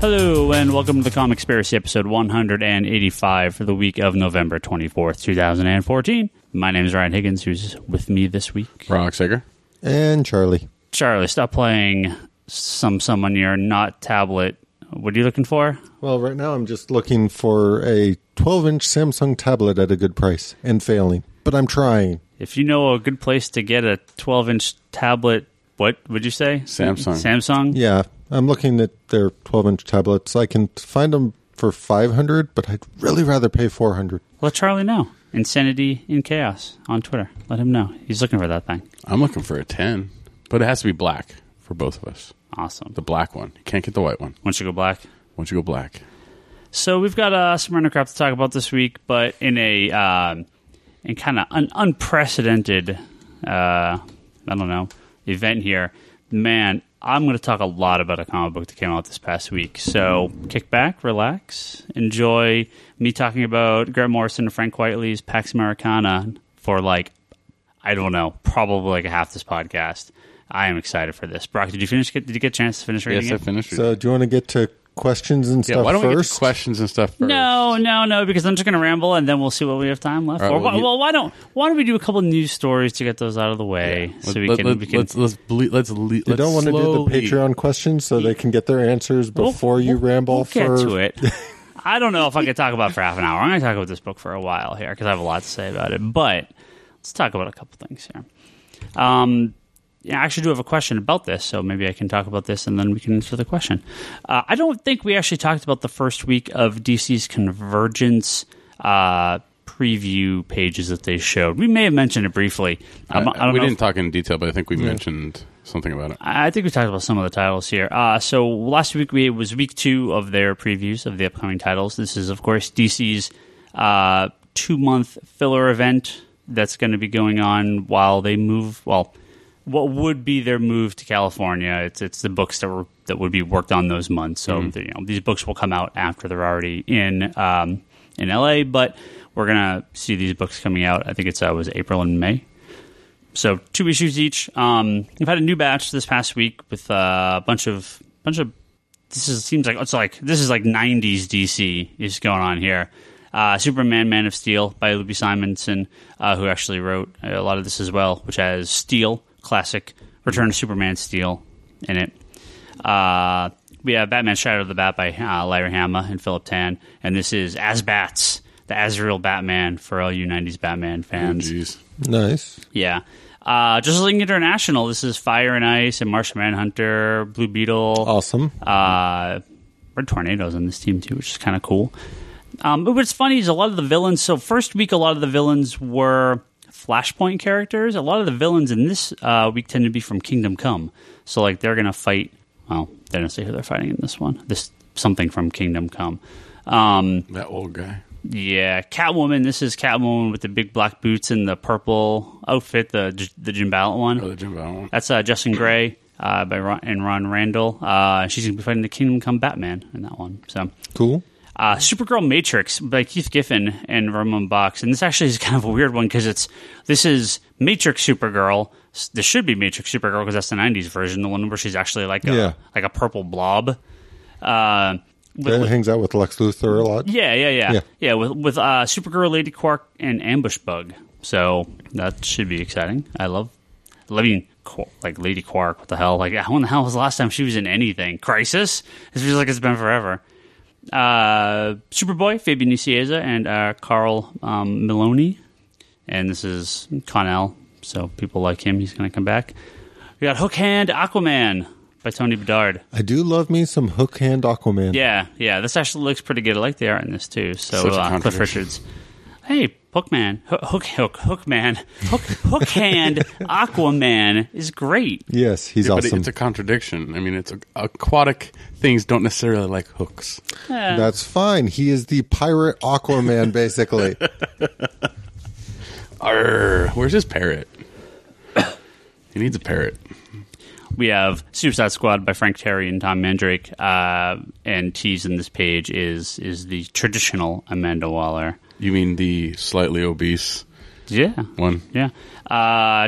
Hello, and welcome to the Comic Conspiracy, episode 185 for the week of November 24th, 2014. My name is Ryan Higgins, who's with me this week. Brock Sager. And Charlie. Charlie, stop playing some on your not tablet. What are you looking for? Well, right now I'm just looking for a 12-inch Samsung tablet at a good price and failing, but I'm trying. If you know a good place to get a 12-inch tablet, what would you say? Samsung? Yeah. I'm looking at their 12-inch tablets. I can find them for $500, but I'd really rather pay $400. Let Charlie know. Insanity in Chaos on Twitter. Let him know. He's looking for that thing. I'm looking for a 10, but it has to be black for both of us. Awesome. The black one. You can't get the white one. Once you go black. So we've got some random crap to talk about this week, but in kind of an unprecedented, event here. Man, I'm going to talk a lot about a comic book that came out this past week. So kick back, relax, enjoy me talking about Grant Morrison and Frank Quitely's Pax Americana for probably half this podcast. I am excited for this. Brock, did you finish? Did you get a chance to finish reading it? Yes, I finished it. So do you want to get to questions and stuff first? Yeah, why don't we get to questions and stuff first? No, because I'm just going to ramble and then we'll see what we have time left. Right, why don't we do a couple of news stories to get those out of the way? Yeah. Don't want to do the Patreon questions so they can get their answers before we'll get to it. I don't know if I could talk about it for half an hour. I'm going to talk about this book for a while here because I have a lot to say about it. But let's talk about a couple things here. I actually do have a question about this, so maybe I can talk about this and then we can answer the question. I don't think we actually talked about the first week of DC's Convergence preview pages that they showed. We may have mentioned it briefly. I don't know if we talk in detail, but I think we mentioned something about it. I think we talked about some of the titles here. So last week it was week two of their previews of the upcoming titles. This is, of course, DC's 2-month filler event that's going to be going on while they move... what would be their move to California? It's the books that would be worked on those months. So these books will come out after they're already in LA, but we're gonna see these books coming out. I think it was April and May. So 2 issues each. We've had a new batch this past week with a bunch of. This is like 90s DC is going on here. Superman, Man of Steel by Lupi Simonson, who actually wrote a lot of this as well, which has Steel. Classic Return of Superman Steel in it. We have Batman Shadow of the Bat by Larry Hama and Philip Tan. And this is As Bats, the Azrael Batman for all you 90s Batman fans. Oh, nice. Yeah. Justice League International. This is Fire and Ice and Martian Manhunter, Blue Beetle. Awesome. Red Tornado's on this team too, which is kind of cool. But what's funny is a lot of the villains. So first week, a lot of the villains were... Flashpoint characters. A lot of the villains in this week tend to be from Kingdom Come. So, they're going to fight... Well, they don't say who they're fighting in this one. This something from Kingdom Come. That old guy. Yeah. Catwoman. This is Catwoman with the big black boots and the purple outfit, the Jim Balent one. Oh, the Jim Balent one. That's Justin Gray by Ron Randall. She's going to be fighting the Kingdom Come Batman in that one. So cool. Supergirl Matrix by Keith Giffen and Roman Box. And this actually is kind of a weird one because this is Matrix Supergirl. This should be Matrix Supergirl because that's the 90s version, the one where she's actually like a purple blob. That hangs out with Lex Luthor a lot. Yeah. Yeah, with Supergirl, Lady Quark, and Ambush Bug. So that should be exciting. I love Lady Quark. What the hell? When the hell was the last time she was in anything? Crisis? It feels like it's been forever. Superboy, Fabian Nicieza, and Carl Maloney. And this is Connell, so people like him. He's going to come back. We got Hook Hand Aquaman by Tony Bedard. I do love me some Hook Hand Aquaman. Yeah. This actually looks pretty good. I like the art in this, too. So Cliff Richards. Hey, Hookman. Hookman. Hook Hand Aquaman is great. Yes, awesome. But it's a contradiction. I mean, it's aquatic things don't necessarily like hooks. Yeah. That's fine. He is the pirate Aquaman, basically. Arr, where's his parrot? He needs a parrot. We have Suicide Squad by Frank Terry and Tom Mandrake. And teased in this page is the traditional Amanda Waller. You mean the slightly obese Yeah. One. Yeah.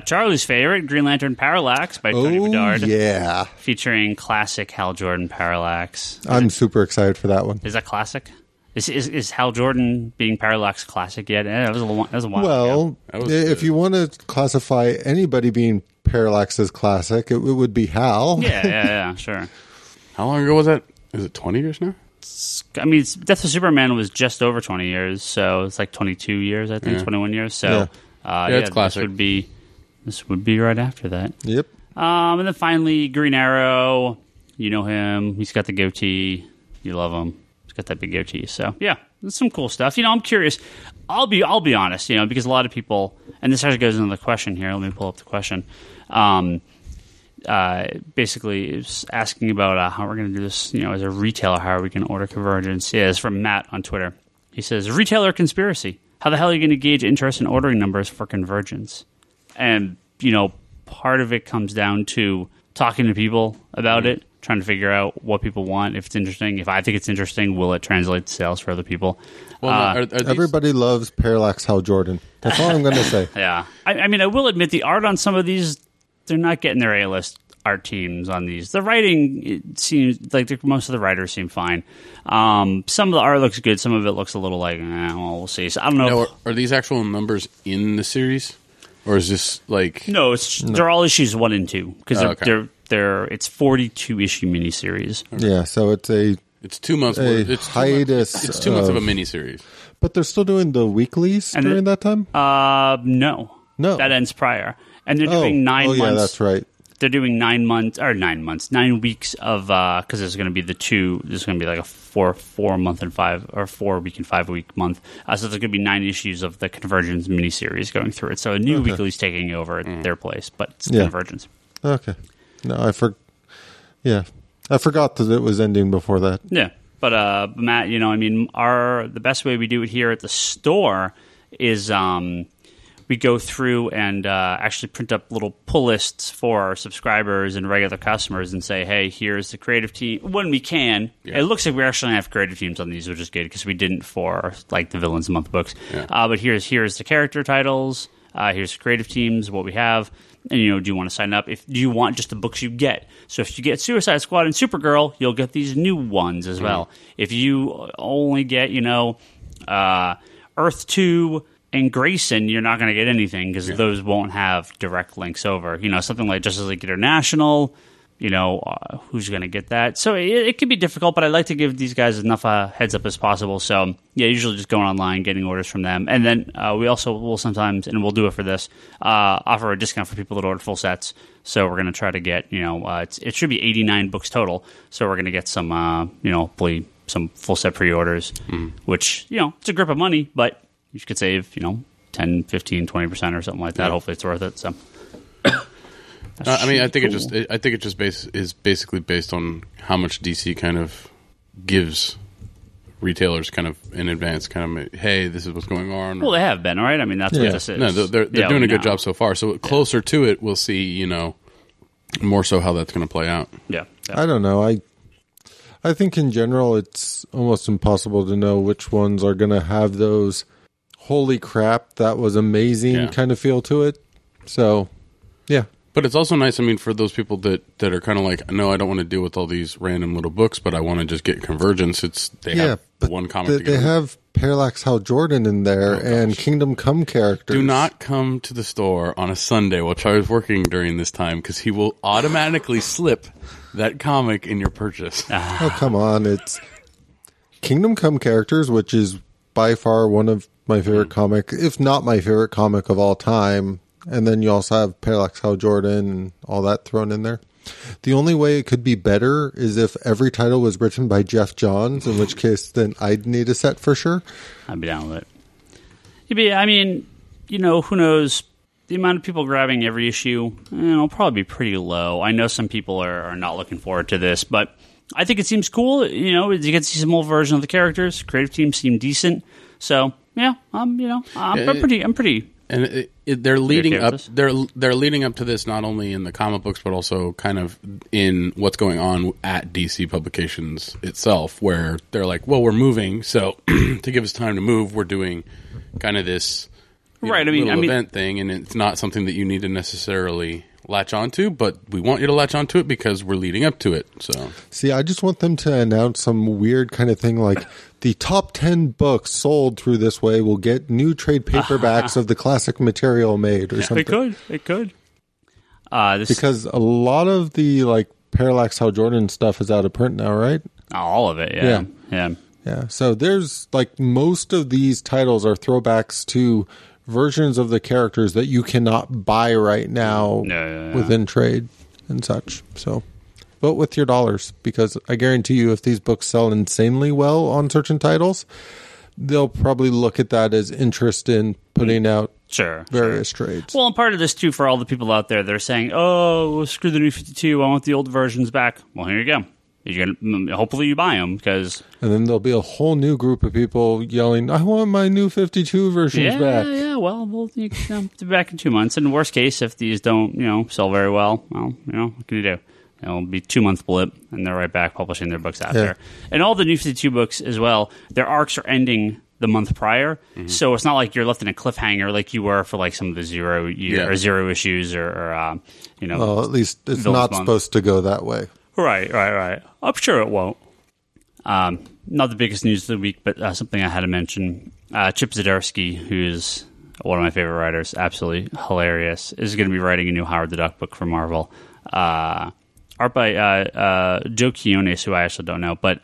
Charlie's favorite, Green Lantern Parallax by Tony Bedard. Yeah. Featuring classic Hal Jordan Parallax. I'm super excited for that one. Is that classic? Is Hal Jordan being Parallax classic yet? That was a while ago. Well, if you want to classify anybody being Parallax as classic, it would be Hal. Yeah, sure. How long ago was that? Is it 20 years now? I mean, Death of Superman was just over 20 years, so it's like 22 years, I think, 21 years. So, it's classic. This would be right after that. Yep. And then finally, Green Arrow. You know him. He's got the goatee. You love him. He's got that big goatee. So, yeah, that's some cool stuff. You know, I'm curious. I'll be honest, you know, because a lot of people, and this actually goes into the question here. Let me pull up the question. Basically is asking about how we're going to do this, you know, as a retailer, how are we going to order Convergence? Is from Matt on Twitter. He says, retailer conspiracy. How the hell are you going to gauge interest in ordering numbers for Convergence? And, you know, part of it comes down to talking to people about it, trying to figure out what people want, if it's interesting. If I think it's interesting, will it translate to sales for other people? Well, everybody loves Parallax Hal Jordan. That's all I'm going to say. Yeah. I mean, I will admit the art on some of these, they're not getting their A-list art teams on these. The writing, it seems like most of the writers seem fine. Some of the art looks good. Some of it looks a little like, we'll see. So I don't know. Now, are these actual numbers in the series? Or is this like... No, they're all issues 1 and 2. Because it's 42-issue miniseries. Okay. Yeah, so it's a... It's 2 months. It's hiatus. 2 months, it's 2 months of a miniseries. But they're still doing the weeklies during that time? No. That ends prior. And they're doing 9 months. Oh, yeah, that's right. They're doing 9 months, or 9 months, 9 weeks of, because there's going to be there's going to be like a 4 month and 5, or 4 week and 5 week month. So there's going to be 9 issues of the Convergence miniseries going through it. So a new weekly's taking over their place, but it's Convergence. Okay. No, I forgot that it was ending before that. Yeah. But, Matt, you know, I mean, the best way we do it here at the store is, we go through and actually print up little pull lists for our subscribers and regular customers and say, hey, here's the creative team. When we can. Yeah. It looks like we actually have creative teams on these, which is good because we didn't for like the Villains Month books. Yeah. But here's the character titles. Here's the creative teams, what we have. And, you know, do you want to sign up? Do you want just the books you get? So if you get Suicide Squad and Supergirl, you'll get these new ones as well. If you only get, you know, Earth 2... And Grayson, you're not going to get anything because those won't have direct links over. You know, something like Justice League International, you know, who's going to get that? So it can be difficult, but I like to give these guys enough heads up as possible. So, yeah, usually just going online, getting orders from them. And then we also will sometimes, and we'll do it for this, offer a discount for people that order full sets. So we're going to try to get, you know, it should be 89 books total. So we're going to get some, you know, hopefully some full set pre-orders, which, you know, it's a grip of money, but... You could save, you know, 10, 15, 20% or something like that. Yeah. Hopefully, it's worth it. So, I mean, I think cool. Is basically based on how much DC kind of gives retailers kind of in advance, kind of, hey, this is what's going on. Well, they have been, all right. I mean, that's what this is. No, they're doing a good job so far. So closer to it, we'll see. You know, more so how that's going to play out. Yeah, definitely. I don't know. I think in general, it's almost impossible to know which ones are going to have those. Holy crap, that was amazing kind of feel to it. So, yeah. But it's also nice, I mean, for those people that are kind of like, no, I don't want to deal with all these random little books, but I want to just get Convergence. They have one comic together. They have Parallax Hal Jordan in there and Kingdom Come characters. Do not come to the store on a Sunday while Charlie's working during this time because he will automatically slip that comic in your purchase. Oh, come on. It's Kingdom Come characters, which is by far one of my favorite comic, if not my favorite comic of all time. And then you also have Parallax Hal Jordan and all that thrown in there. The only way it could be better is if every title was written by Jeff Johns, in which case then I'd need a set for sure. I'd be down with it. I mean, you know, who knows? The amount of people grabbing every issue, it'll probably be pretty low. I know some people are not looking forward to this, but I think it seems cool. You know, you get to see some old version of the characters. Creative teams seem decent. So... Yeah, you know, I'm pretty. And they're leading up. They're leading up to this not only in the comic books, but also kind of in what's going on at DC Publications itself, where they're like, well, we're moving, so to give us time to move, we're doing kind of this right, know, little event thing, and it's not something that you need to necessarily latch onto, but we want you to latch onto it because we're leading up to it. So, see, I just want them to announce some weird kind of thing like the top 10 books sold through this way will get new trade paperbacks of the classic material made or something. It could. Because a lot of the like Parallax Hal Jordan stuff is out of print now, right? All of it, yeah. So there's like most of these titles are throwbacks to versions of the characters that you cannot buy right now within trade and such. So vote with your dollars, because I guarantee you if these books sell insanely well on certain titles, they'll probably look at that as interest in putting out various trades. Well, and part of this too, for all the people out there that are saying, oh, screw the new 52, I want the old versions back. Well, here you go. You're gonna, hopefully you buy them, because... And then there'll be a whole new group of people yelling, I want my new 52 versions back. Yeah, well, we'll be back in 2 months. And worst case, if these don't, sell very well, what can you do? It'll be a 2-month blip, and they're right back publishing their books out there. And all the new 52 books as well, their arcs are ending the month prior, so it's not like you're left in a cliffhanger like you were for like some of the zero issues or. Well, at least it's not supposed to go that way. Right. I'm sure it won't. Not the biggest news of the week, but something I had to mention. Chip Zdarsky, who's one of my favorite writers, absolutely hilarious, is going to be writing a new Howard the Duck book for Marvel. Art by Joe Quinones, who I actually don't know, but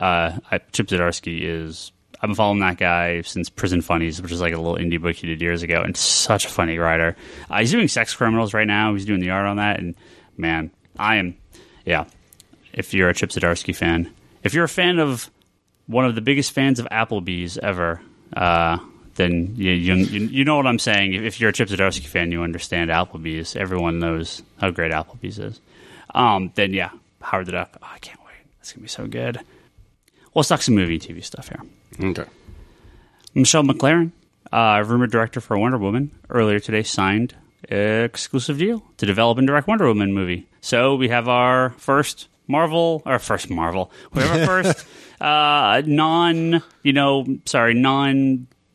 Chip Zdarsky is... I've been following that guy since Prison Funnies, which is like a little indie book he did years ago, and such a funny writer. He's doing Sex Criminals right now. He's doing the art on that, and man, if you're a Chip Zdarsky fan, if you're a fan of one of the biggest fans of Applebee's ever, then you know what I'm saying. If you're a Chip Zdarsky fan, you understand Applebee's. Everyone knows how great Applebee's is. Then yeah, Howard the Duck. Oh, I can't wait. That's gonna be so good. Well, let's talk some movie and TV stuff here. Okay. Michelle MacLaren, rumored director for Wonder Woman, earlier today signed an exclusive deal to develop and direct Wonder Woman movie. So we have our first. We have our first non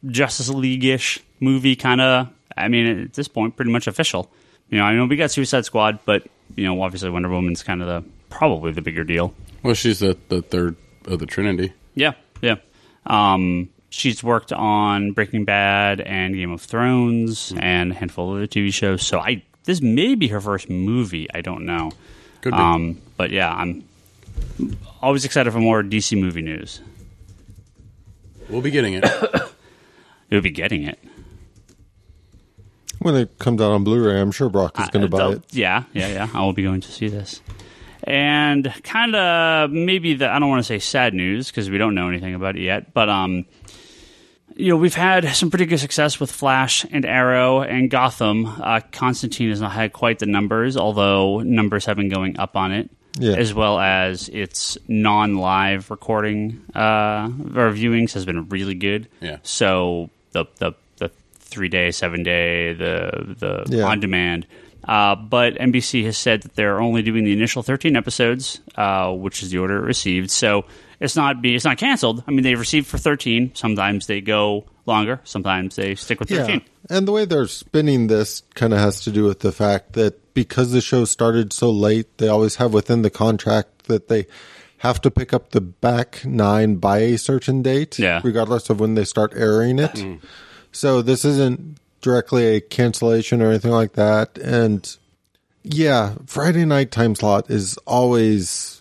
Justice League-ish movie kind of, at this point, pretty much official. I know we got Suicide Squad, but, obviously Wonder Woman's kind of probably the bigger deal. Well, she's the third of the Trinity. Yeah. She's worked on Breaking Bad and Game of Thrones and a handful of other TV shows, so this may be her first movie, I don't know. Could be. But yeah, I'm always excited for more DC movie news. We'll be getting it. When it comes out on Blu-ray, I'm sure Brock is going to buy it. Yeah. I will be going to see this. And kind of maybe I don't want to say sad news because we don't know anything about it yet, but we've had some pretty good success with Flash and Arrow and Gotham. Constantine has not had quite the numbers, although numbers have been going up on it, as well as its non-live recording or viewings has been really good. Yeah. So the 3-day, 7-day, the on demand. But NBC has said that they're only doing the initial 13 episodes, which is the order it received. So it's not canceled. They've received for 13. Sometimes they go longer. Sometimes they stick with 13. Yeah. And the way they're spinning this kind of has to do with the fact that because the show started so late, they always have within the contract that they have to pick up the back 9 by a certain date, regardless of when they start airing it. So this isn't directly a cancellation or anything like that. And Friday night time slot is always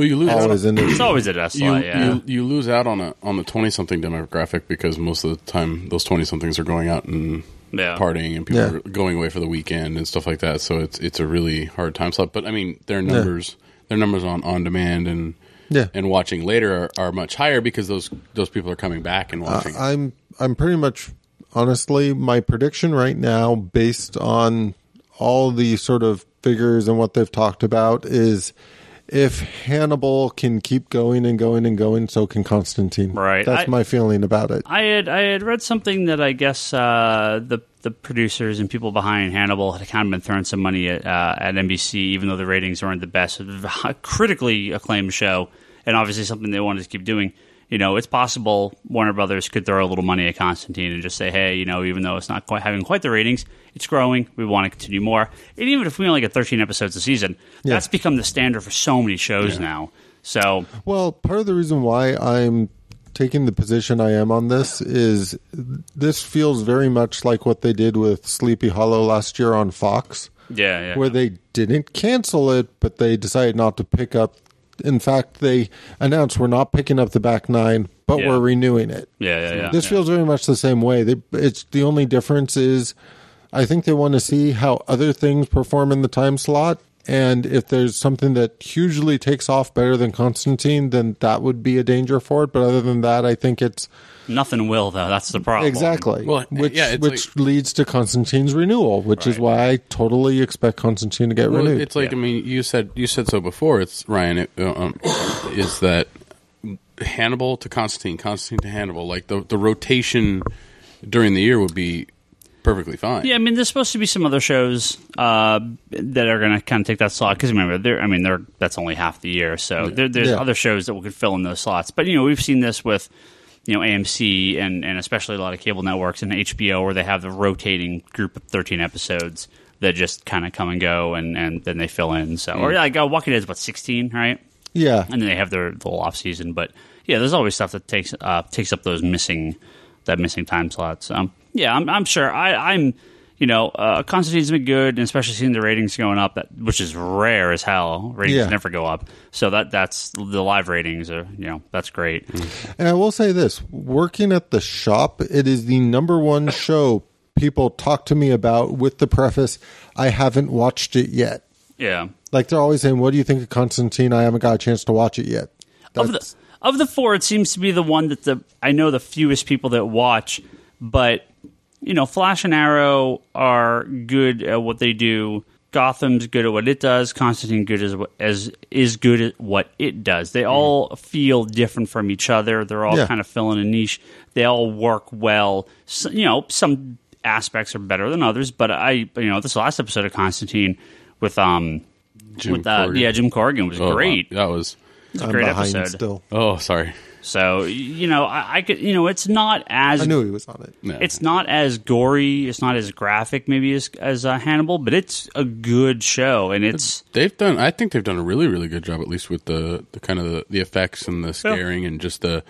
it's always a death slot. You lose out on the 20-something demographic because most of the time those 20-somethings are going out and partying, and people are going away for the weekend and stuff like that. So it's a really hard time slot. But their numbers on demand and watching later are much higher because those people are coming back and watching. I'm pretty much. Honestly, my prediction right now, based on all the sort of figures and what they've talked about, is if Hannibal can keep going and going and going, so can Constantine. Right. That's my feeling about it. I had read something that I guess the producers and people behind Hannibal had kind of been throwing some money at NBC, even though the ratings weren't the best. It was a critically acclaimed show, and obviously something they wanted to keep doing. you know, it's possible Warner Brothers could throw a little money at Constantine and just say, hey, you know, even though it's not quite having quite the ratings, it's growing. We want to continue more. And even if we only get 13 episodes a season, that's become the standard for so many shows now. So, well, part of the reason why I'm taking the position I am on this is this feels very much like what they did with Sleepy Hollow last year on Fox. Where they didn't cancel it, but they decided not to pick up. In fact, they announced we're not picking up the back nine, but we're renewing it. This feels very much the same way. It's the only difference is I think they want to see how other things perform in the time slot. And if there's something that hugely takes off better than Constantine, then that would be a danger for it. But other than that, I think it's... Nothing will, though. That's the problem. Exactly. Well, which leads to Constantine's renewal, which is why I totally expect Constantine to get renewed. It's like, I mean, you said so before, it's Ryan, is that Hannibal to Constantine, Constantine to Hannibal, like the rotation during the year would be... perfectly fine. Yeah, I mean, there's supposed to be some other shows that are going to kind of take that slot because remember, that's only half the year, so there's other shows that we could fill in those slots. But you know, we've seen this with AMC and especially a lot of cable networks and HBO where they have the rotating group of 13 episodes that just kind of come and go, and then they fill in. So or like Walking Dead is about 16, right? Yeah, and then they have their full off season. But yeah, there's always stuff that takes up those missing time slots. Yeah, I'm sure. I'm, Constantine's been good, and especially seeing the ratings going up, which is rare as hell. Ratings never go up. So that's the live ratings are, that's great. And I will say this, working at the shop, it is the number one show people talk to me about with the preface, I haven't watched it yet. Yeah. Like they're always saying, what do you think of Constantine? I haven't got a chance to watch it yet. Of the four, it seems to be the one that I know the fewest people that watch, but... Flash and Arrow are good at what they do. Gotham's good at what it does. Constantine is good at what it does. They all feel different from each other. They're all kind of filling a niche. They all work well. So, some aspects are better than others, but this last episode of Constantine with Jim Corrigan was great. That was a great episode. Still. Oh, sorry. So, I could, it's not as... I knew he was on it. Yeah. It's not as gory, it's not as graphic maybe as Hannibal, but it's a good show, and it's... I think they've done a really, really good job, at least with the kind of the effects and the scaring and just the,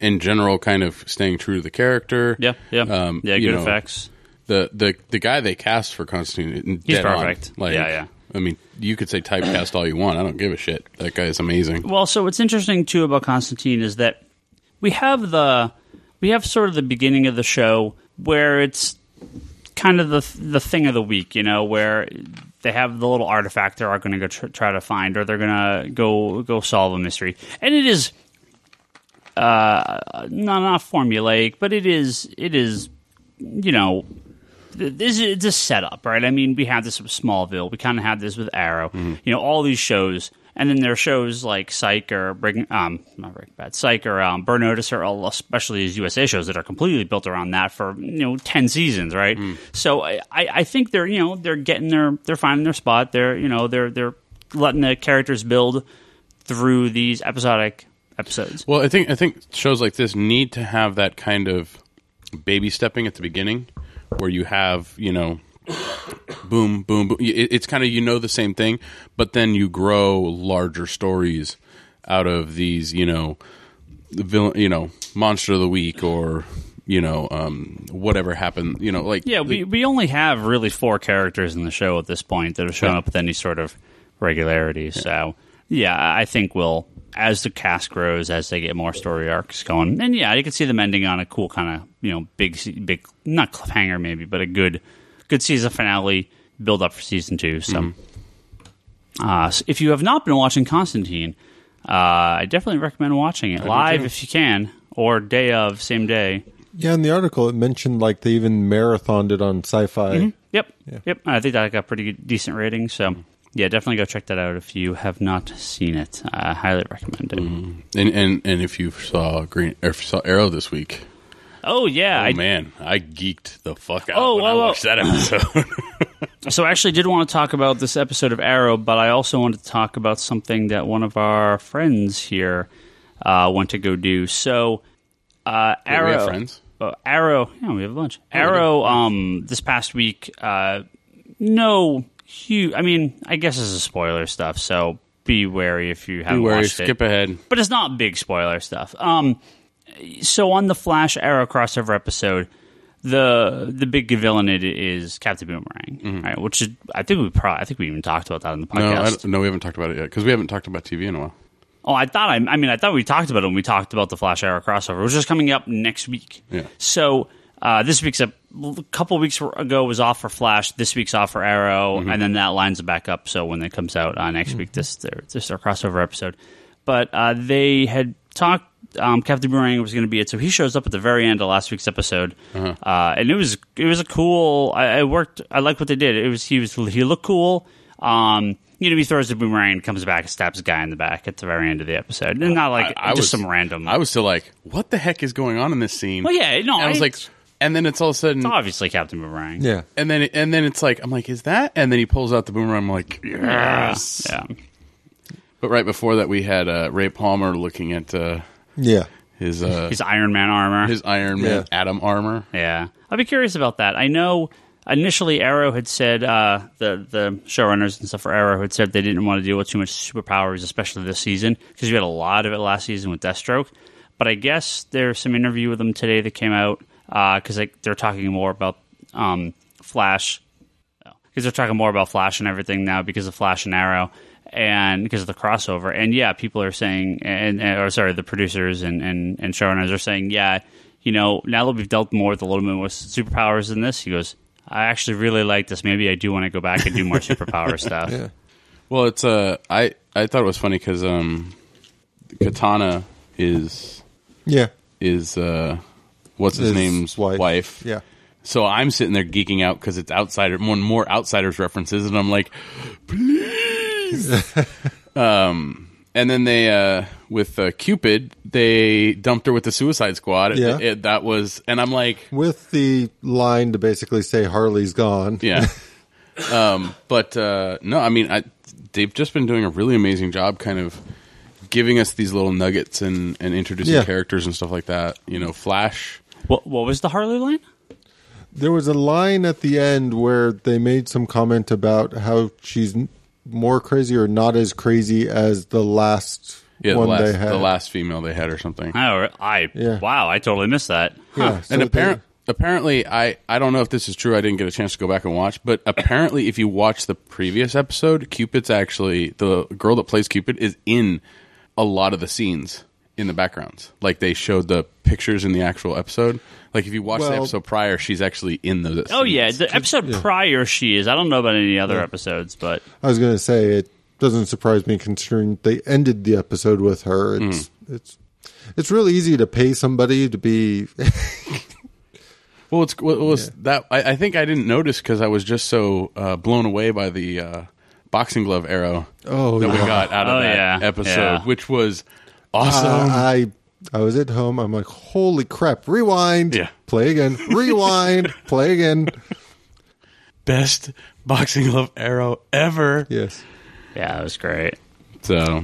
in general, kind of staying true to the character. Yeah, yeah. Good effects. The guy they cast for Constantine... He's perfect. I mean, you could say typecast all you want. I don't give a shit. That guy is amazing. Well, so what's interesting, too, about Constantine is that we have sort of the beginning of the show where it's kind of the thing of the week, where they have the little artifact they are going to go try to find, or they're going to go solve a mystery. And it is not formulaic, but it is it's a setup, right? I mean, we have this with Smallville. We kind of have this with Arrow. Mm-hmm. All these shows. And then there are shows like Psycher, Burn Notice, or especially these USA shows that are completely built around that for, 10 seasons, right? Mm. So I think they're, they're getting they're finding their spot. They're, they're letting the characters build through these episodic episodes. Well, I think shows like this need to have that kind of baby stepping at the beginning. Where you have, boom, boom, boom. It's kind of, the same thing, but then you grow larger stories out of these, the villain, monster of the week or, whatever happened, like. Yeah, we only have really four characters in the show at this point that have shown up with any sort of regularity. Yeah. So, I think we'll, as the cast grows, as they get more story arcs going. And you can see them ending on a cool kind of, big, not cliffhanger maybe, but a good season finale build up for season 2. So, so if you have not been watching Constantine, I definitely recommend watching it live if you can, or day of, same day. Yeah, in the article it mentioned like they even marathoned it on Sci-Fi. Mm-hmm. Yep, yeah. Yep. I think that got pretty decent ratings, so... Yeah, definitely go check that out if you have not seen it. I highly recommend it. Mm. And if you saw Arrow this week, I geeked the fuck out when I watched that episode. So I actually did want to talk about this episode of Arrow, but I also wanted to talk about something that one of our friends here want to go do. So Arrow, we have friends. Arrow, yeah, we have a bunch. Arrow, this past week, no huge. I mean, I guess it's a spoiler stuff, so be wary if you haven't watched it. Skip ahead, but it's not big spoiler stuff. So on the Flash Arrow crossover episode, the big villain in it is Captain Boomerang, right? Which is, I think we even talked about that on the podcast. No, we haven't talked about it yet because we haven't talked about TV in a while. Oh, I thought we talked about it when we talked about the Flash Arrow crossover, which is coming up next week. Yeah. So this week's a couple weeks ago was off for Flash. This week's off for Arrow, and then that lines it back up. So when it comes out next week, this is our crossover episode. But they had talked. Captain Boomerang was going to be it, so he shows up at the very end of last week's episode, and it was a cool. It worked. I like what they did. He looked cool. He throws the boomerang and comes back and stabs a guy in the back at the very end of the episode. And not like some random. I was still like, what the heck is going on in this scene? Well, yeah, no, and I was like, and then it's all of a sudden, it's obviously Captain Boomerang. Yeah, and then it's like, I'm like, is that? And then he pulls out the boomerang. I'm like, yes. Yeah. But right before that, we had Ray Palmer looking at his Iron Man armor, his Iron Man Atom armor. Yeah, I'd be curious about that. I know. Initially, Arrow had said, the showrunners and stuff for Arrow had said they didn't want to deal with too much superpowers, especially this season, because you had a lot of it last season with Deathstroke. But I guess there's some interview with them today that came out, because they're talking more about Flash. Because they're talking more about Flash and everything now because of Flash and Arrow and because of the crossover. And yeah, people are saying, the producers and showrunners are saying, yeah, now that we've dealt more with a little bit more superpowers than this, he goes, I actually really like this. Maybe I do want to go back and do more superpower stuff. Yeah. Well, it's I thought it was funny because Katana is what's his name's wife. Yeah. So I'm sitting there geeking out because it's outsider more Outsiders references, and I'm like, please. And then they with Cupid, they dumped her with the Suicide Squad. Yeah. That was, and I'm like, with the line to basically say Harley's gone. Yeah. No, I mean, they've just been doing a really amazing job, kind of giving us these little nuggets and introducing characters and stuff like that. Flash. What was the Harley line? There was a line at the end where they made some comment about how she's more crazy or not as crazy as the last one they had. The last female they had or something. Wow, I totally missed that. Huh. Yeah, so and apparently, I don't know if this is true. I didn't get a chance to go back and watch. But apparently, if you watch the previous episode, Cupid's actually, the girl that plays Cupid is in a lot of the scenes in the backgrounds. Like, they showed the pictures in the actual episode. Like, if you watch the episode prior, she's actually in those scenes. Oh, yeah. The episode prior, she is. I don't know about any other episodes, but... I was going to say, it doesn't surprise me considering they ended the episode with her. It's really easy to pay somebody to be... I think I didn't notice because I was just so blown away by the boxing glove arrow that we got out of that episode, which was awesome. I was at home. I'm like, holy crap, rewind, play again, rewind, play again. Best boxing glove arrow ever. Yes. Yeah, it was great. So,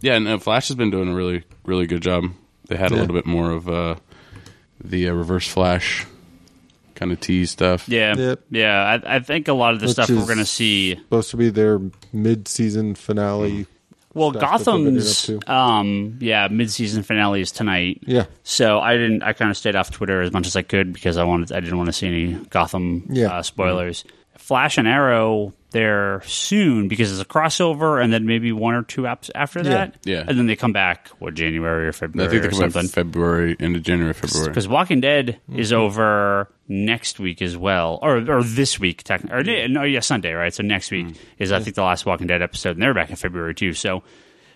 yeah, and Flash has been doing a really, really good job. They had a little bit more of the Reverse Flash kind of tease stuff. Yeah. Yep. Yeah, I think a lot of the stuff we're going to see... supposed to be their mid-season finale. Well, Gotham's mid-season finale is tonight. Yeah. So I kind of stayed off Twitter as much as I could because I didn't want to see any Gotham spoilers. Mm-hmm. Flash and Arrow there soon because it's a crossover and then maybe one or two apps after that. Yeah. And then they come back January or February or something. February, end of January, February. Because Walking Dead is over next week as well, or this week technically. Sunday, right? So next week is I think the last Walking Dead episode, and they're back in February too. So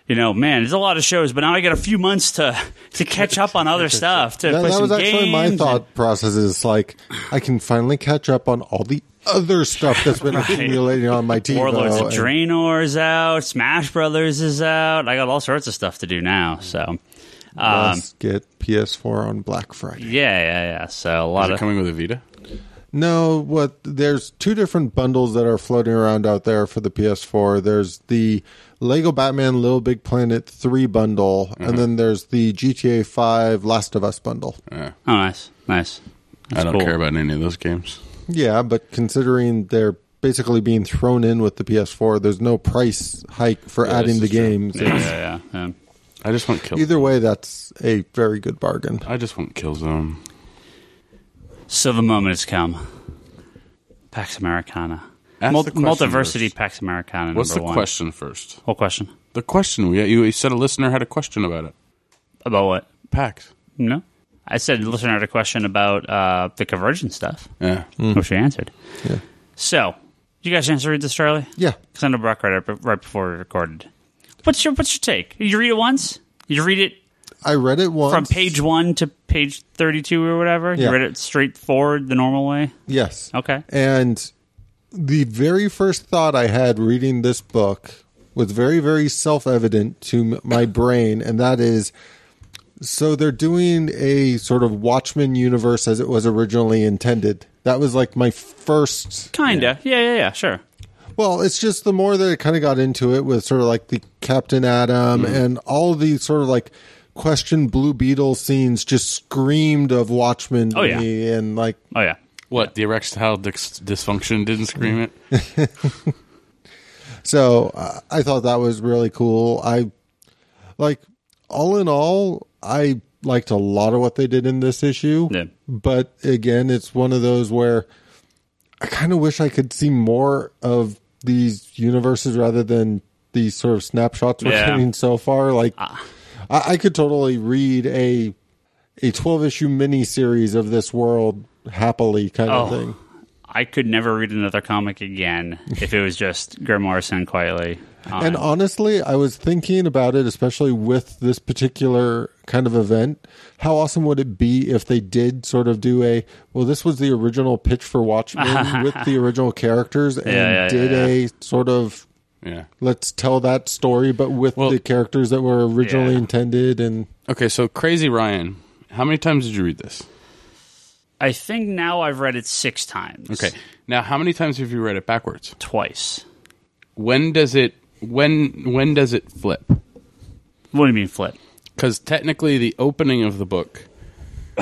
man, there's a lot of shows, but now I got a few months to catch up on other stuff. That was actually my thought process. Is like I can finally catch up on all the other stuff that's been accumulating on my TV. Warlords of Draenor is out. Smash Brothers is out. I got all sorts of stuff to do now. So let's get PS4 on Black Friday. Yeah. So a lot is it coming with a Vita? No, there's two different bundles that are floating around out there for the PS4. There's the Lego Batman Little Big Planet 3 bundle, and then there's the GTA 5 Last of Us bundle. Yeah. Oh, nice. That's I don't care about any of those games. Yeah, but considering they're basically being thrown in with the PS4, there's no price hike for adding the games. Yeah. I just want Killzone. Either way, that's a very good bargain. I just want Killzone. So the moment has come. Pax Americana. Multiversity Pax Americana. What's the question first? What question? The question. You said a listener had a question about it. About what? Pax. No. I said a listener had a question about the Convergence stuff. Yeah. Which we answered. Yeah. So, did you guys answer this, Charlie? Yeah. Because I know Brock right before we recorded. What's your take? Did you read it once? Did you read it? I read it once. From page 1 to page 32 or whatever? Yeah. You read it straightforward, the normal way? Yes. Okay. And the very first thought I had reading this book was very, very self-evident to my brain, and that is, so they're doing a sort of Watchmen universe as it was originally intended. That was like my first... Kinda. Yeah, sure. Well, it's just the more that I kind of got into it with sort of like the Captain Atom and all the sort of like... Question Blue Beetle scenes just screamed of Watchmen to me, and like, the erectile dysfunction didn't scream it. So I thought that was really cool. I liked a lot of what they did in this issue, but again, it's one of those where I kind of wish I could see more of these universes rather than these sort of snapshots we're getting so far. Like. I could totally read a 12-issue miniseries of this world happily kind of thing. I could never read another comic again if it was just Grant Morrison quietly. And honestly, I was thinking about it, especially with this particular kind of event. How awesome would it be if they did sort of do this was the original pitch for Watchmen with the original characters and did a sort of... Yeah, let's tell that story, but with the characters that were originally intended. And okay, so Crazy Ryan, how many times did you read this? I think now I've read it 6 times. Okay, now how many times have you read it backwards? Twice. When does it flip? What do you mean flip? Because technically, the opening of the book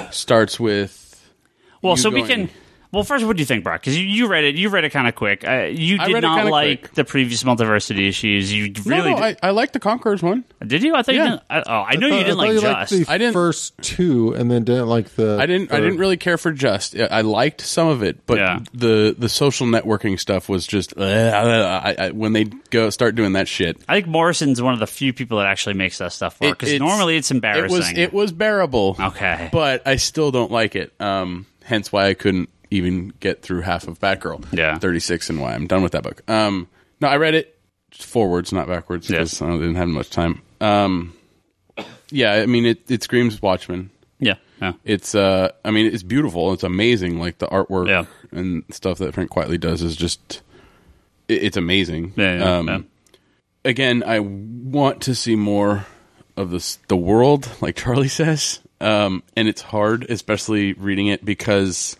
starts with. Well, first, what do you think, Brock? Because you read it. You read it kind of quick. You did not like the previous Multiversity issues. You really? No, I liked the Conquerors one. Did you? I thought. You didn't, I didn't like the first two, and then didn't like the. I didn't really care for Just. I liked some of it, but the social networking stuff was just when they start doing that shit. I think Morrison's one of the few people that actually makes that stuff work. Because normally it's embarrassing. It was bearable. Okay, but I still don't like it. Hence why I couldn't even get through half of Batgirl. Yeah. 36 and why I'm done with that book. No, I read it forwards, not backwards, because I didn't have much time. I mean, it screams Watchmen. Yeah. It's, I mean, it's beautiful. It's amazing. Like, the artwork and stuff that Frank Quitely does is just, it's amazing. Yeah. Again, I want to see more of this, the world, like Charlie says. And it's hard, especially reading it, because...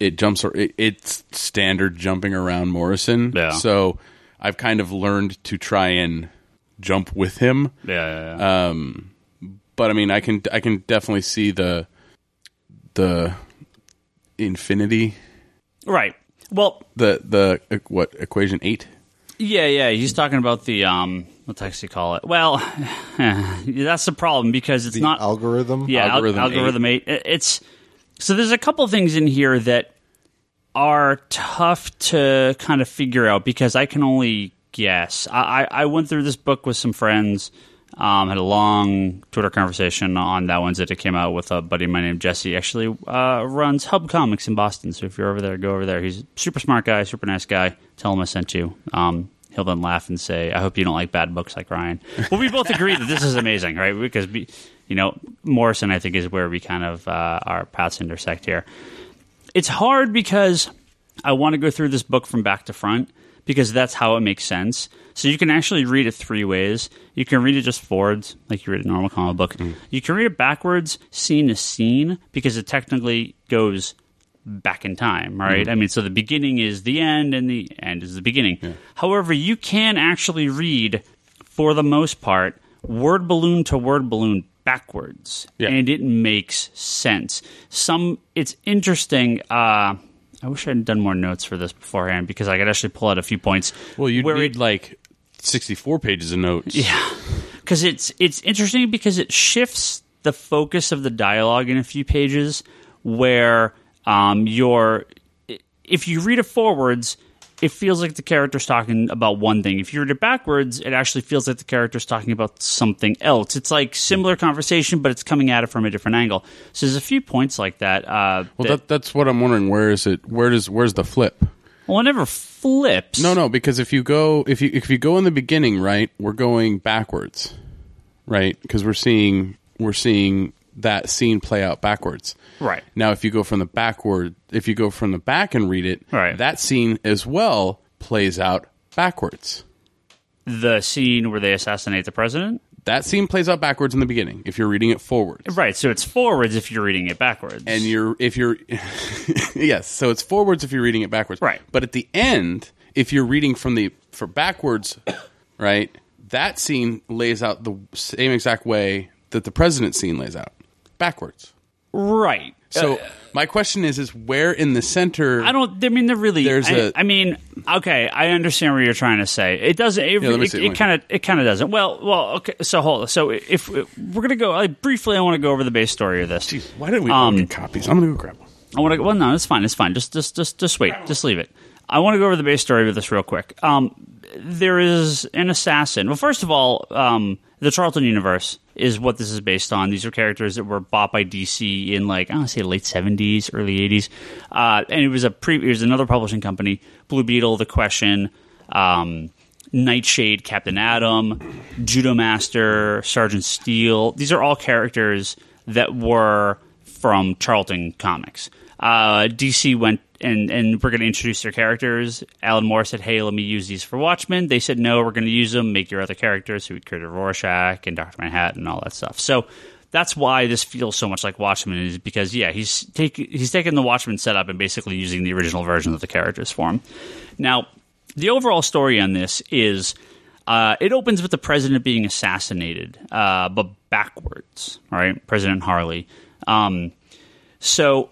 It's standard jumping around Morrison. Yeah. So I've kind of learned to try and jump with him. Yeah. But I mean, I can definitely see the infinity. Right. Well, the what, equation 8? Yeah. He's talking about the what the heck do you call it? Well, that's the problem because it's not algorithm. Yeah, algorithm 8. So there's a couple things in here that are tough to kind of figure out because I can only guess. I went through this book with some friends, had a long Twitter conversation on that Wednesday that it came out with a buddy of mine named Jesse. Actually runs Hub Comics in Boston, so if you're over there, go over there. He's a super smart guy, super nice guy. Tell him I sent you. He'll then laugh and say, I hope you don't like bad books like Ryan. Well, we both agree that this is amazing, right? Because... Morrison, I think, is where we kind of our paths intersect here. It's hard because I want to go through this book from back to front because that's how it makes sense. So you can actually read it 3 ways. You can read it just forwards, like you read a normal comic book. You can read it backwards, scene to scene, because it technically goes back in time, right? Mm-hmm. I mean, so the beginning is the end and the end is the beginning. Yeah. However, you can actually read, for the most part, word balloon to word balloon backwards, yeah, and it makes sense. It's interesting. I wish I had done more notes for this beforehand because I could actually pull out a few points. Well, you'd read like 64 pages of notes. Yeah, because it's interesting because it shifts the focus of the dialogue in a few pages where if you read it forwards, it feels like the character's talking about one thing. If you read it backwards, it actually feels like the character's talking about something else. It's like similar conversation, but it's coming at it from a different angle. So there's a few points like that. That's what I'm wondering. Where is it? Where's the flip? Well, it never flips. No, because if you go in the beginning, right, we're going backwards, right? Because we're seeing that scene play out backwards. Right. Now, if you go from the back and read it, right, that scene as well plays out backwards. The scene where they assassinate the president? That scene plays out backwards in the beginning if you're reading it forwards. Right, so it's forwards if you're reading it backwards. And yes, so it's forwards if you're reading it backwards. Right. But at the end, if you're reading for backwards, right, that scene lays out the same exact way that the president scene lays out. Backwards. Right. So my question is where in the center? Okay, I understand what you're trying to say. It doesn't. It kind of doesn't. Well, okay. So hold on. So if we're gonna go briefly, I want to go over the base story of this. Jeez, why didn't we get copies? I'm gonna go grab one. Well, no, it's fine. It's fine. Just wait. Just leave it. I want to go over the base story of this real quick. There is an assassin. Well, first of all, the Charlton universe is what this is based on. These are characters that were bought by DC in, like, I want to say late 70s, early 80s. And it was another publishing company, Blue Beetle, The Question, Nightshade, Captain Atom, Judo Master, Sergeant Steel. These are all characters that were from Charlton Comics. DC went and we're going to introduce their characters. Alan Moore said, hey, let me use these for Watchmen. They said, no, we're going to use them. Make your other characters. So we created Rorschach and Dr. Manhattan and all that stuff. So that's why this feels so much like Watchmen, is because, yeah, he's taking the Watchmen setup and basically using the original version of the characters for him. Now, the overall story on this is it opens with the president being assassinated, but backwards, right? President Harley. So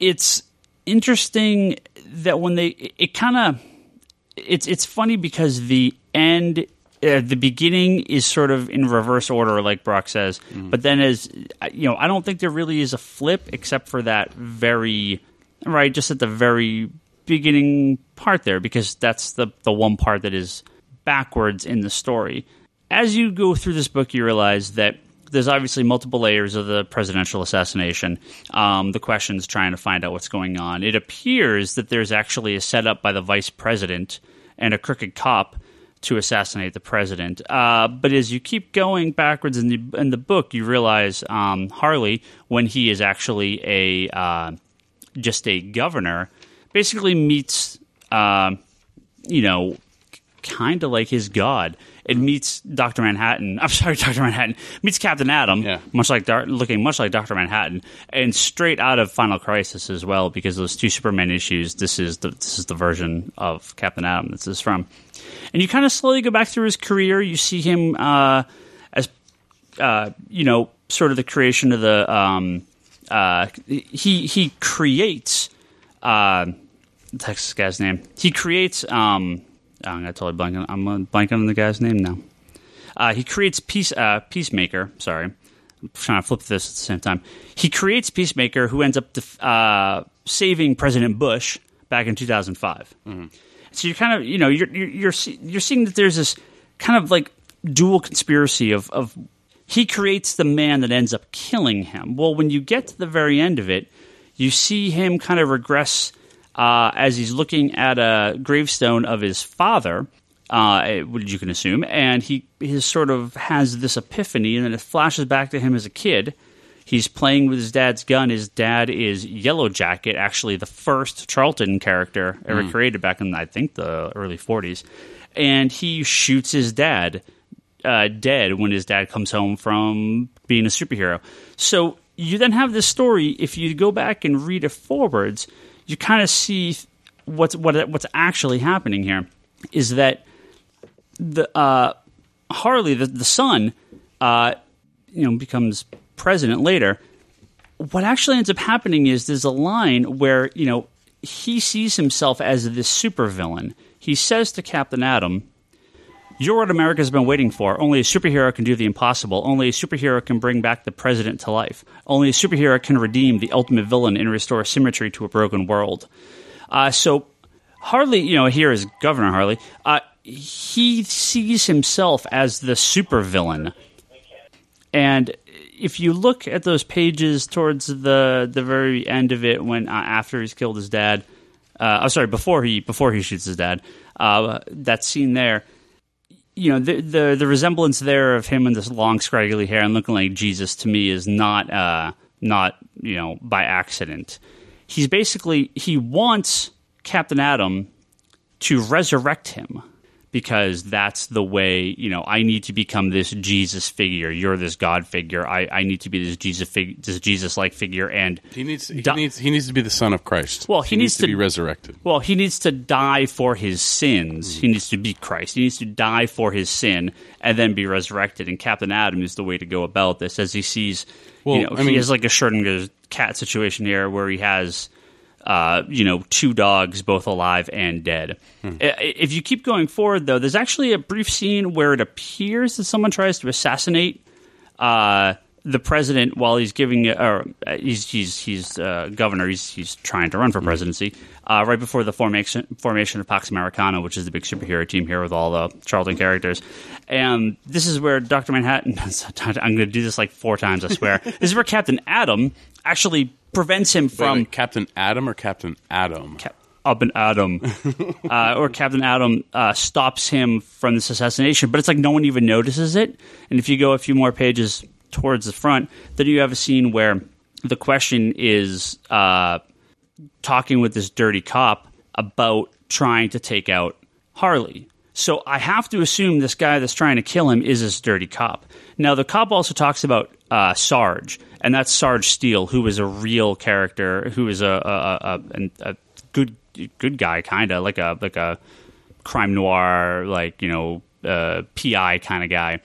it's interesting that when it's funny because the end, the beginning is sort of in reverse order, like Brock says, but then I don't think there really is a flip except for that just at the very beginning part there, because that's the one part that is backwards in the story. As you go through this book, you realize that there's obviously multiple layers of the presidential assassination. The Question's trying to find out what's going on. It appears that there's actually a setup by the vice president and a crooked cop to assassinate the president. But as you keep going backwards in the book, you realize Harley, when he is actually just a governor, basically meets, kind of like his god. It meets Dr. Manhattan meets Captain Atom, yeah, much like Dr. Manhattan, and straight out of Final Crisis as well, because those two Superman issues, this is the version of Captain Atom this is from. And you kind of slowly go back through his career. You see him as sort of the creation of the he creates I'm blanking on the guy's name now. He creates Peacemaker. Sorry, I'm trying to flip this at the same time. He creates Peacemaker, who ends up saving President Bush back in 2005. Mm-hmm. So you're kind of you're seeing that there's this kind of like dual conspiracy of he creates the man that ends up killing him. Well, when you get to the very end of it, you see him kind of regress. As he's looking at a gravestone of his father, which you can assume, and he sort of has this epiphany, and then it flashes back to him as a kid. He's playing with his dad's gun. His dad is Yellow Jacket, actually the first Charlton character ever created back in, I think, the early 40s. And he shoots his dad dead when his dad comes home from being a superhero. So you then have this story. If you go back and read it forwards, you kind of see what's actually happening here is that the Harley, the son, becomes president later. What actually ends up happening is there's a line where he sees himself as this supervillain. He says to Captain Atom, "You're what America's been waiting for. Only a superhero can do the impossible. Only a superhero can bring back the president to life. Only a superhero can redeem the ultimate villain and restore symmetry to a broken world." So Harley, here is Governor Harley. He sees himself as the supervillain. And if you look at those pages towards the very end of it, when after he's killed his dad, before he shoots his dad, that scene there, the resemblance there of him and this long scraggly hair and looking like Jesus to me is not by accident. He's basically, he wants Captain Atom to resurrect him, because that's the way, I need to become this Jesus figure. You're this God figure. I need to be this Jesus-like figure. And he needs to be the son of Christ. Well, he needs to be resurrected. Well, he needs to die for his sins. Mm-hmm. He needs to be Christ. He needs to die for his sin and then be resurrected. And Captain Atom is the way to go about this, as he sees, he has like a Schrodinger's cat situation here where he has... two dogs, both alive and dead. Hmm. If you keep going forward, though, there's actually a brief scene where it appears that someone tries to assassinate the president while he's giving, or he's governor. He's trying to run for presidency right before the formation of Pax Americana, which is the big superhero team here with all the Charlton characters. And this is where Dr. Manhattan. I'm going to do this like 4 times, I swear. This is where Captain Atom actually prevents him from... Wait, Captain Atom or Captain Atom? Up and Atom. Or Captain Atom stops him from this assassination, but it's like no one even notices it. And if you go a few more pages towards the front, then you have a scene where the Question is talking with this dirty cop about trying to take out Harley. So I have to assume this guy that's trying to kill him is this dirty cop. Now, the cop also talks about Sarge, and that's Sarge Steele, who is a real character, who is a good guy, kind of like a crime noir, PI kind of guy.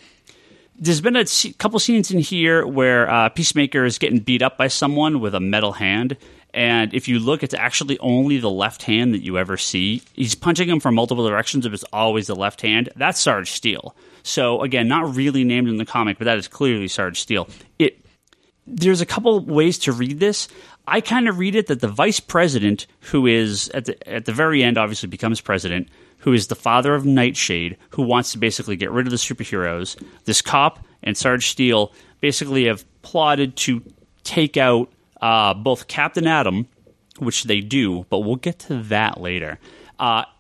There's been a couple scenes in here where Peacemaker is getting beat up by someone with a metal hand, and if you look, it's actually only the left hand that you ever see. He's punching him from multiple directions, but it's always the left hand. That's Sarge Steele. So, again, not really named in the comic, but that is clearly Sarge Steele. There's a couple ways to read this. I kind of read it that the vice president, who is at the very end, obviously becomes president, who is the father of Nightshade, who wants to basically get rid of the superheroes. This cop and Sarge Steele basically have plotted to take out both Captain Atom, which they do, but we'll get to that later,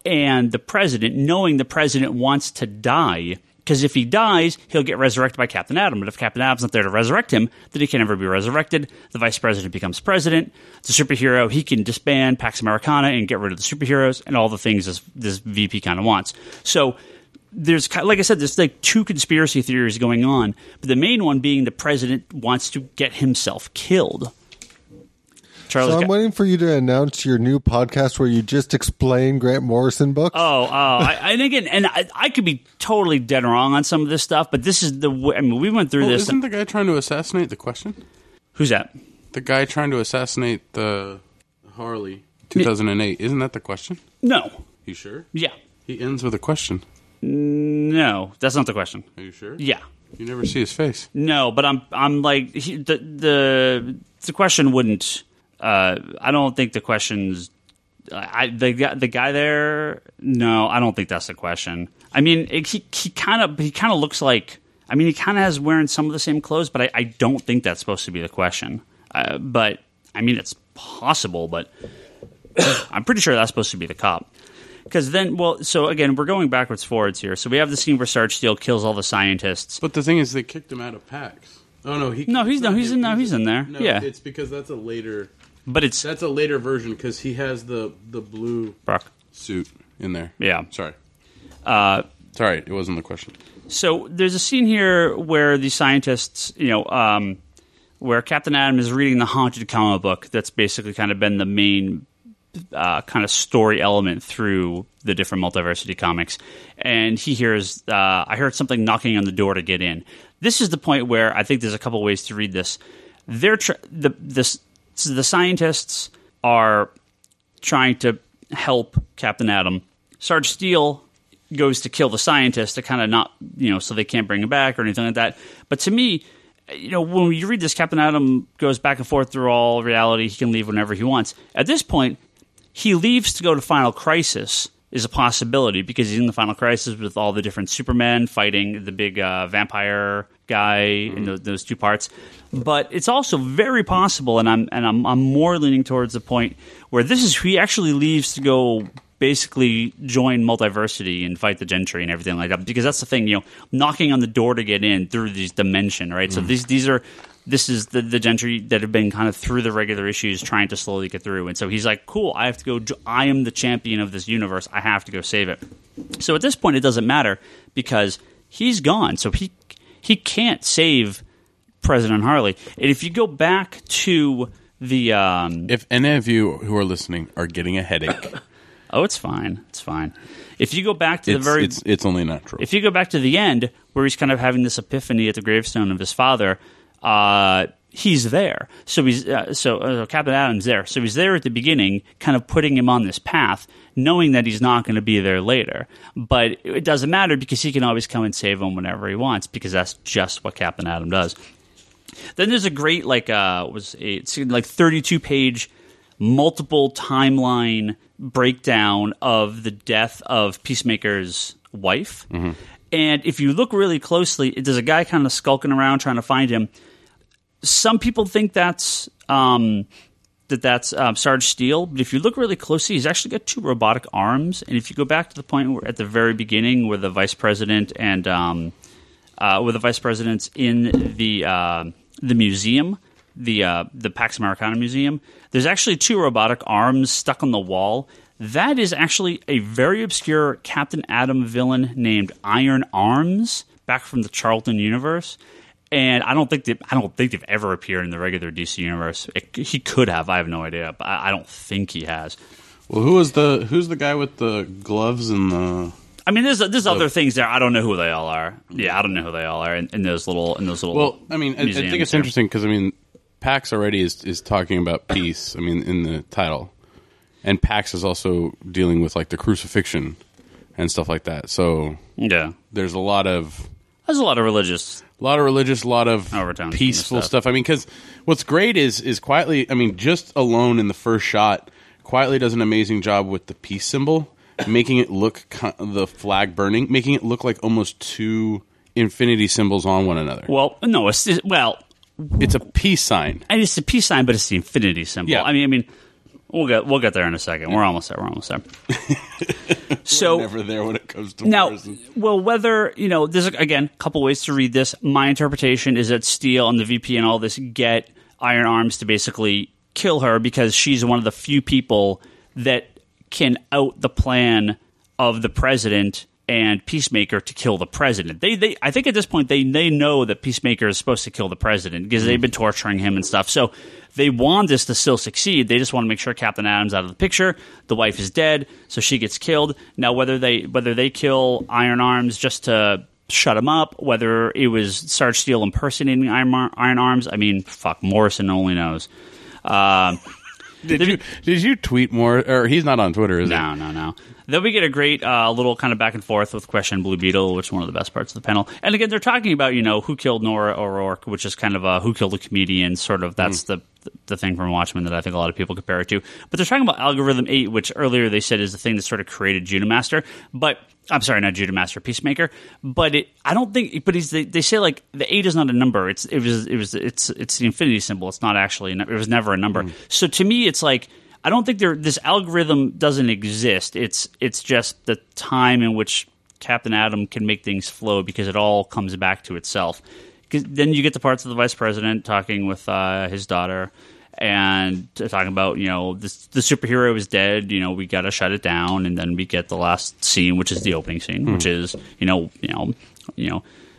and the president, knowing the president wants to die, because if he dies, he'll get resurrected by Captain Atom. But if Captain Atom's not there to resurrect him, then he can never be resurrected. The vice president becomes president. The superhero, he can disband Pax Americana and get rid of the superheroes and all the things this VP kind of wants. So there's, like I said, there's like 2 conspiracy theories going on, but the main one being the president wants to get himself killed. Charlie's waiting for you to announce your new podcast where you just explain Grant Morrison books. Oh, I could be totally dead wrong on some of this stuff, but this is the way, we went through this. Isn't the guy trying to assassinate the Question? Who's that? The guy trying to assassinate the Harley, 2008. Isn't that the Question? No. You sure? Yeah. He ends with a question. No, that's not the Question. Are you sure? Yeah. You never see his face. No, but I'm like, the Question wouldn't. I don't think the Question's... the guy there... No, I don't think that's the Question. I mean, he kind of looks like... I mean, he kind of has wearing some of the same clothes, but I don't think that's supposed to be the Question. But, I mean, it's possible, but I'm pretty sure that's supposed to be the cop. Because then, so again, we're going backwards, forwards here. So we have the scene where Sarge Steele kills all the scientists. But the thing is, they kicked him out of PAX. Oh, no, he's in there. No, yeah. It's because that's a later... But that's a later version because he has the blue Brock suit in there. Yeah, sorry. Sorry, it wasn't the Question. So there's a scene here where the scientists, where Captain Atom is reading the Haunted comic book. That's basically kind of been the main kind of story element through the different Multiversity comics. And he hears, I heard something knocking on the door to get in. This is the point where I think there's a couple ways to read this. The scientists are trying to help Captain Atom. Sarge Steele goes to kill the scientist to kind of not, so they can't bring him back or anything like that. But to me, when you read this, Captain Atom goes back and forth through all reality. He can leave whenever he wants. At this point, he leaves to go to Final Crisis is a possibility because he's in the Final Crisis with all the different Supermen fighting the big vampire guy in those two parts. But it's also very possible, and I'm more leaning towards the point where this is he actually leaves to go basically join Multiversity and fight the Gentry and everything like that, because that's the thing, knocking on the door to get in through these dimension, right? So this is the Gentry that have been kind of through the regular issues trying to slowly get through. And so he's like, cool, I have to go. I am the champion of this universe. I have to go save it. So at this point, it doesn't matter because he's gone. So he can't save President Harley. And if you go back to the... if any of you who are listening are getting a headache... Oh, it's fine. It's fine. If you go back to it's only natural. If you go back to the end where he's kind of having this epiphany at the gravestone of his father, he's there. So Captain Atom's there. So he's there at the beginning, kind of putting him on this path, knowing that he's not going to be there later. But it doesn't matter because he can always come and save him whenever he wants, because that's just what Captain Atom does. Then there's a great 32-page multiple timeline breakdown of the death of Peacemaker's wife. Mm-hmm. And if you look really closely, there's a guy kind of skulking around trying to find him. Some people think that's Sarge Steele, but if you look really closely, he's actually got two robotic arms. And if you go back to the point where, at the very beginning where the vice president and where the vice president's in the museum, the Pax Americana Museum, there's actually two robotic arms stuck on the wall. That is actually a very obscure Captain Atom villain named Iron Arms back from the Charlton universe. And I don't think they've ever appeared in the regular DC universe. He could have, I have no idea, but I don't think he has. Well, who's the guy with the gloves and the... I mean, there's other things there. I don't know who they all are. Yeah, I don't know who they all are in those little. Well, I mean, I think it's interesting because I mean, Pax already is talking about peace, I mean, in the title. And Pax is also dealing with, like, the crucifixion and stuff like that. So yeah, there's a lot of... There's a lot of religious... a lot of peaceful stuff. I mean, because what's great is quietly... I mean, just alone in the first shot, quietly does an amazing job with the peace symbol, making it look... the flag burning, making it look like almost two infinity symbols on one another. Well, no, it's a peace sign. And it's a peace sign, but it's the infinity symbol. Yeah. I mean, we'll get there in a second. Yeah. We're almost there. So we're never there when it comes to now. Morrison. Well, whether there's again a couple ways to read this. My interpretation is that Steele and the VP and all this get Iron Arms to basically kill her because she's one of the few people that can out the plan of the president and Peacemaker to kill the president. They I think at this point they know that Peacemaker is supposed to kill the president because they've been torturing him and stuff. So they want this to still succeed. They just want to make sure Captain Atom's out of the picture. The wife is dead, so she gets killed. Now whether they kill Iron Arms just to shut him up, whether it was Sarge Steele impersonating Iron Arms, I mean, fuck, Morrison only knows. Did you tweet more? Or he's not on Twitter, is he? No. Then we get a great little kind of back and forth with Question Blue Beetle, which is one of the best parts of the panel. And again, they're talking about, who killed Nora O'Rourke, which is kind of a who killed a comedian, sort of. That's the thing from Watchmen that I think a lot of people compare it to. But they're talking about Algorithm 8, which earlier they said is the thing that sort of created Judomaster. But, I'm sorry, not Judomaster, Peacemaker. But they say, like, the 8 is not a number. It's the infinity symbol. It's not actually, it was never a number. So to me, it's like, I don't think this algorithm doesn't exist. It's just the time in which Captain Atom can make things flow because it all comes back to itself. Then you get the parts of the vice president talking with his daughter and talking about, the superhero is dead. We got to shut it down. And then we get the last scene, which is the opening scene, which is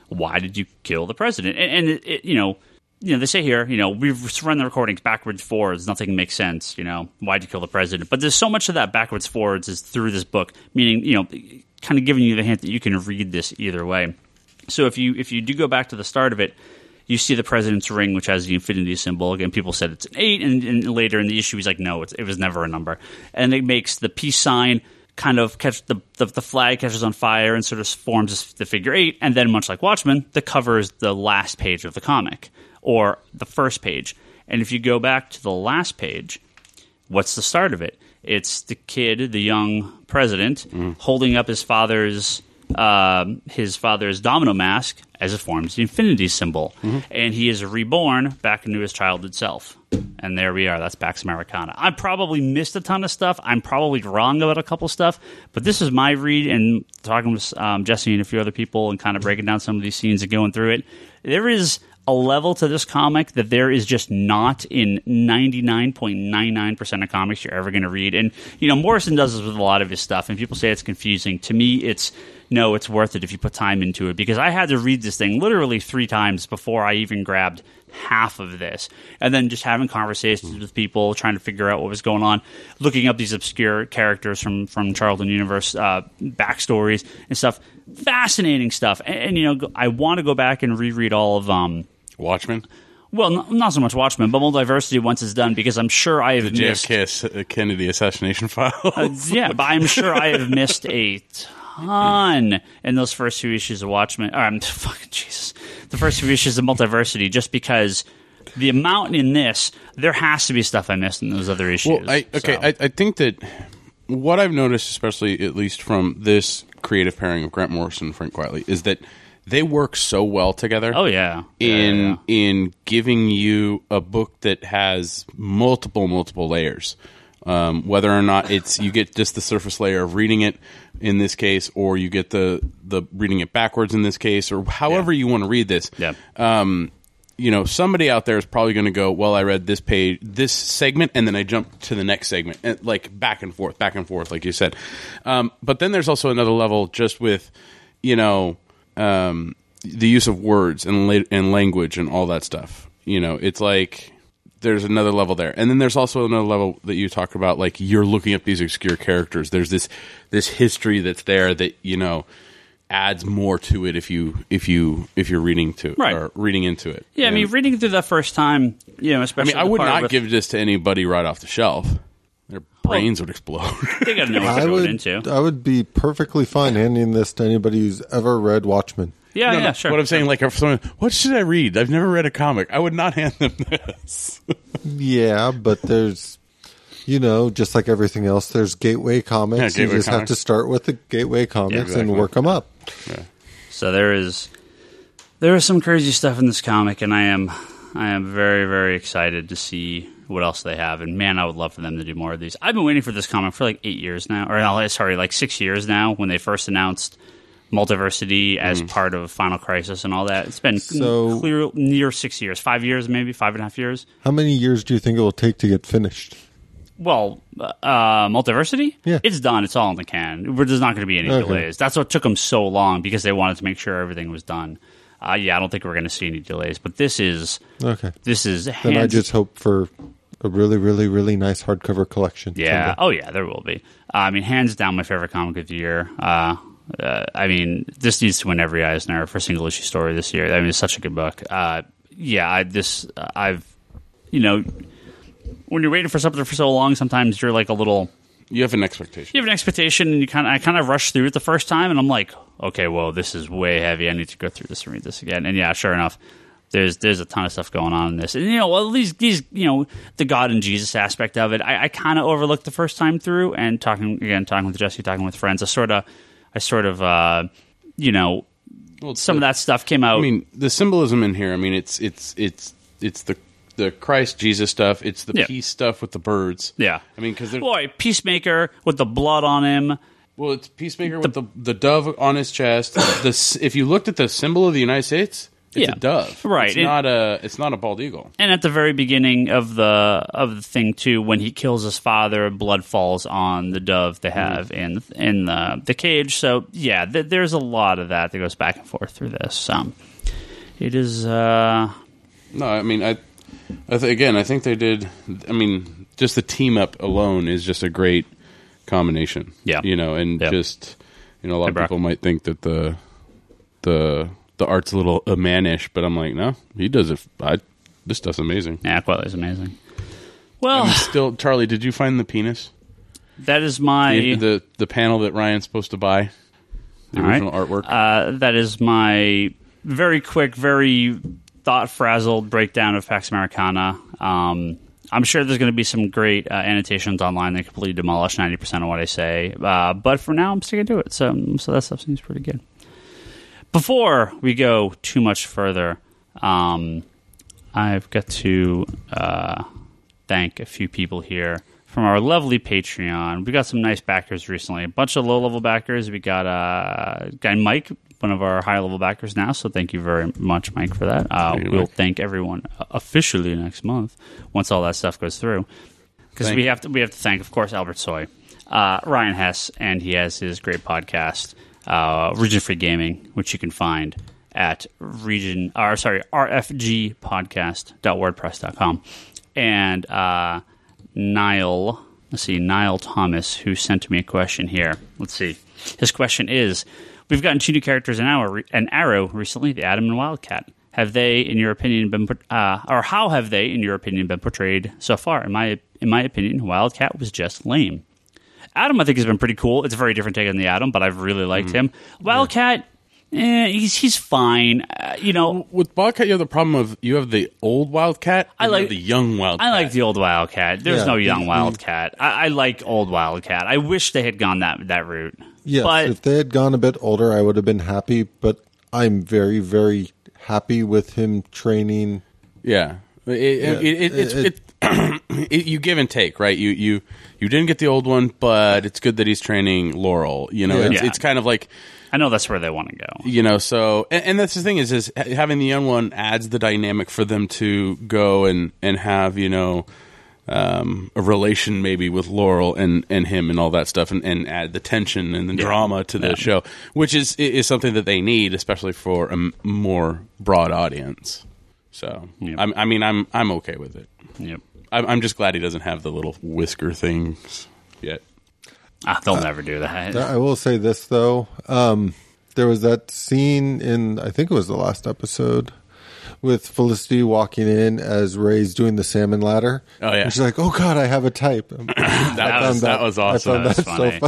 why did you kill the president? And they say here, we've run the recordings backwards, forwards. Nothing makes sense. Why'd you kill the president? But there's so much of that backwards, forwards is through this book, meaning, kind of giving you the hint that you can read this either way. So if you do go back to the start of it, you see the president's ring, which has the infinity symbol. Again, people said it's an 8, and later in the issue, he's like, no, it was never a number. And it makes the peace sign kind of catch the flag catches on fire and sort of forms the figure 8. And then, much like Watchmen, the cover is the last page of the comic, or the first page. And if you go back to the last page, what's the start of it? It's the kid, the young president, holding up his father's domino mask as it forms the infinity symbol. Mm-hmm. And he is reborn back into his childhood self. And there we are. That's Pax Americana. I probably missed a ton of stuff. I'm probably wrong about a couple stuff. But this is my read, and talking with Jesse and a few other people and kind of breaking down some of these scenes and going through it, there is a level to this comic that there is just not in 99.99% of comics you're ever going to read. And, Morrison does this with a lot of his stuff, and people say it's confusing. To me, it's worth it if you put time into it, because I had to read this thing literally 3 times before I even grabbed half of this. And then just having conversations with people, trying to figure out what was going on, looking up these obscure characters from Charlton Universe backstories and stuff. Fascinating stuff. And I want to go back and reread all of Watchmen? Well, not so much Watchmen, but Multiversity once it's done, because I'm sure I have missed... The JFK Kennedy assassination file. But I'm sure I have missed a ton in those first 2 issues of Watchmen. The first 2 issues of Multiversity, just because the amount in this, there has to be stuff I missed in those other issues. Well, I think that what I've noticed, especially at least from this creative pairing of Grant Morrison and Frank Quitely, is that they work so well together. Oh, yeah. In giving you a book that has multiple layers. Whether or not you get just the surface layer of reading it in this case, or you get the reading it backwards in this case, or however you want to read this. Yeah. Somebody out there is probably going to go, well, I read this page, this segment, and then I jump to the next segment, and like back and forth, like you said. But then there's also another level just with, the use of words and language and all that stuff. It's like there's another level there. And then there's also another level that you talk about, like you're looking at these obscure characters. There's this history that's there that, adds more to it if you're reading to it, right, or reading into it. Yeah, and reading through that first time, especially I would not give this to anybody right off the shelf. Their brains would explode. They got to know what they're going into. I would be perfectly fine handing this to anybody who's ever read Watchmen. Yeah, sure. What I'm saying, like, if someone, what should I read? I've never read a comic. I would not hand them this. Yeah, but there's, just like everything else, there's gateway comics. Yeah, gateway comics. Have to start with the gateway comics and work them up. Yeah. So there is some crazy stuff in this comic, and I am very, very excited to see what else they have. And man, I would love for them to do more of these. I've been waiting for this comic for like 8 years now, or sorry, like 6 years now, when they first announced Multiversity as part of Final Crisis and all that. It's been near 6 years, 5 years, maybe 5.5 years. How many years do you think it will take to get finished? Well, Multiversity? Yeah. It's done. It's all in the can. There's not going to be any delays. That's what took them so long, because they wanted to make sure everything was done. I don't think we're going to see any delays, but this is... Okay. This is... Then I just hope for a really, really, really nice hardcover collection. Yeah. Someday. Oh, yeah, there will be. Hands down, my favorite comic of the year. This needs to win every Eisner for single issue story this year. It's such a good book. When you're waiting for something for so long, sometimes you're like you have an expectation. You have an expectation, and I kind of rushed through it the first time, and I'm like, okay, well, this is way heavy. I need to go through this and read this again. And yeah, sure enough, there's a ton of stuff going on in this. And these the God and Jesus aspect of it, I kind of overlooked the first time through. And talking with Jesse, talking with friends, some of that stuff came out. The symbolism in here. It's the Christ Jesus stuff. It's the peace stuff with the birds. Yeah. Because boy, peacemaker with the blood on him. Well, it's peacemaker with the dove on his chest. If you looked at the symbol of the United States, it's a dove. Right. It's not a bald eagle. And at the very beginning of the thing too, when he kills his father, blood falls on the dove they have in the cage. So yeah, there's a lot of that goes back and forth through this. It is No, I mean, I think they did. I mean, just the team up alone is just a great combination. Yeah, you know, and just a lot of people might think that the art's a little mannish, but I'm like, no, he does it. This stuff's amazing. Yeah, Quitely's amazing. Well, still, Charlie, did you find the penis? That is my the panel that Ryan's supposed to buy. The original artwork. That is my very quick, very thought-frazzled breakdown of Pax Americana. I'm sure there's going to be some great annotations online that completely demolish 90% of what I say. But for now, I'm sticking to it. So that stuff seems pretty good. Before we go too much further, I've got to thank a few people here from our lovely Patreon. We got some nice backers recently. A bunch of low-level backers. We got a guy, Mike, one of our high-level backers now, so thank you very much, Mike, for that. We'll thank everyone officially next month once all that stuff goes through. Because we have to thank, of course, Albert Soy, Ryan Hess, and he has his great podcast, Region Free Gaming, which you can find at rfgpodcast.wordpress.com. And Niall Thomas, who sent me a question here. Let's see. His question is, we've gotten two new characters in Arrow recently, the Atom and Wildcat. How have they, in your opinion, been portrayed so far? In my opinion, Wildcat was just lame. Atom, I think, has been pretty cool. It's a very different take on the Atom, but I've really liked him. Wildcat, he's fine. With Wildcat, you have the problem of you have the old Wildcat. And the young Wildcat. I like the old Wildcat. There's no young Wildcat. I like old Wildcat. I wish they had gone that route. Yes, but if they had gone a bit older, I would have been happy, but I'm very, very happy with him training. Yeah. You give and take, right? You didn't get the old one, but it's good that he's training Laurel. It's kind of like... I know that's where they want to go. So that's the thing is having the young one adds the dynamic for them to go and have, a relation maybe with Laurel and him and all that stuff and add the tension and the drama to the show, which is something that they need, especially for a more broad audience. So, I'm okay with it. Yep. I'm just glad he doesn't have the little whisker things yet. They'll never do that. I will say this, though. There was that scene in, I think it was the last episode, with Felicity walking in as Ray's doing the salmon ladder. Oh, yeah. And she's like, oh, God, I have a type. That was awesome. I found that so funny.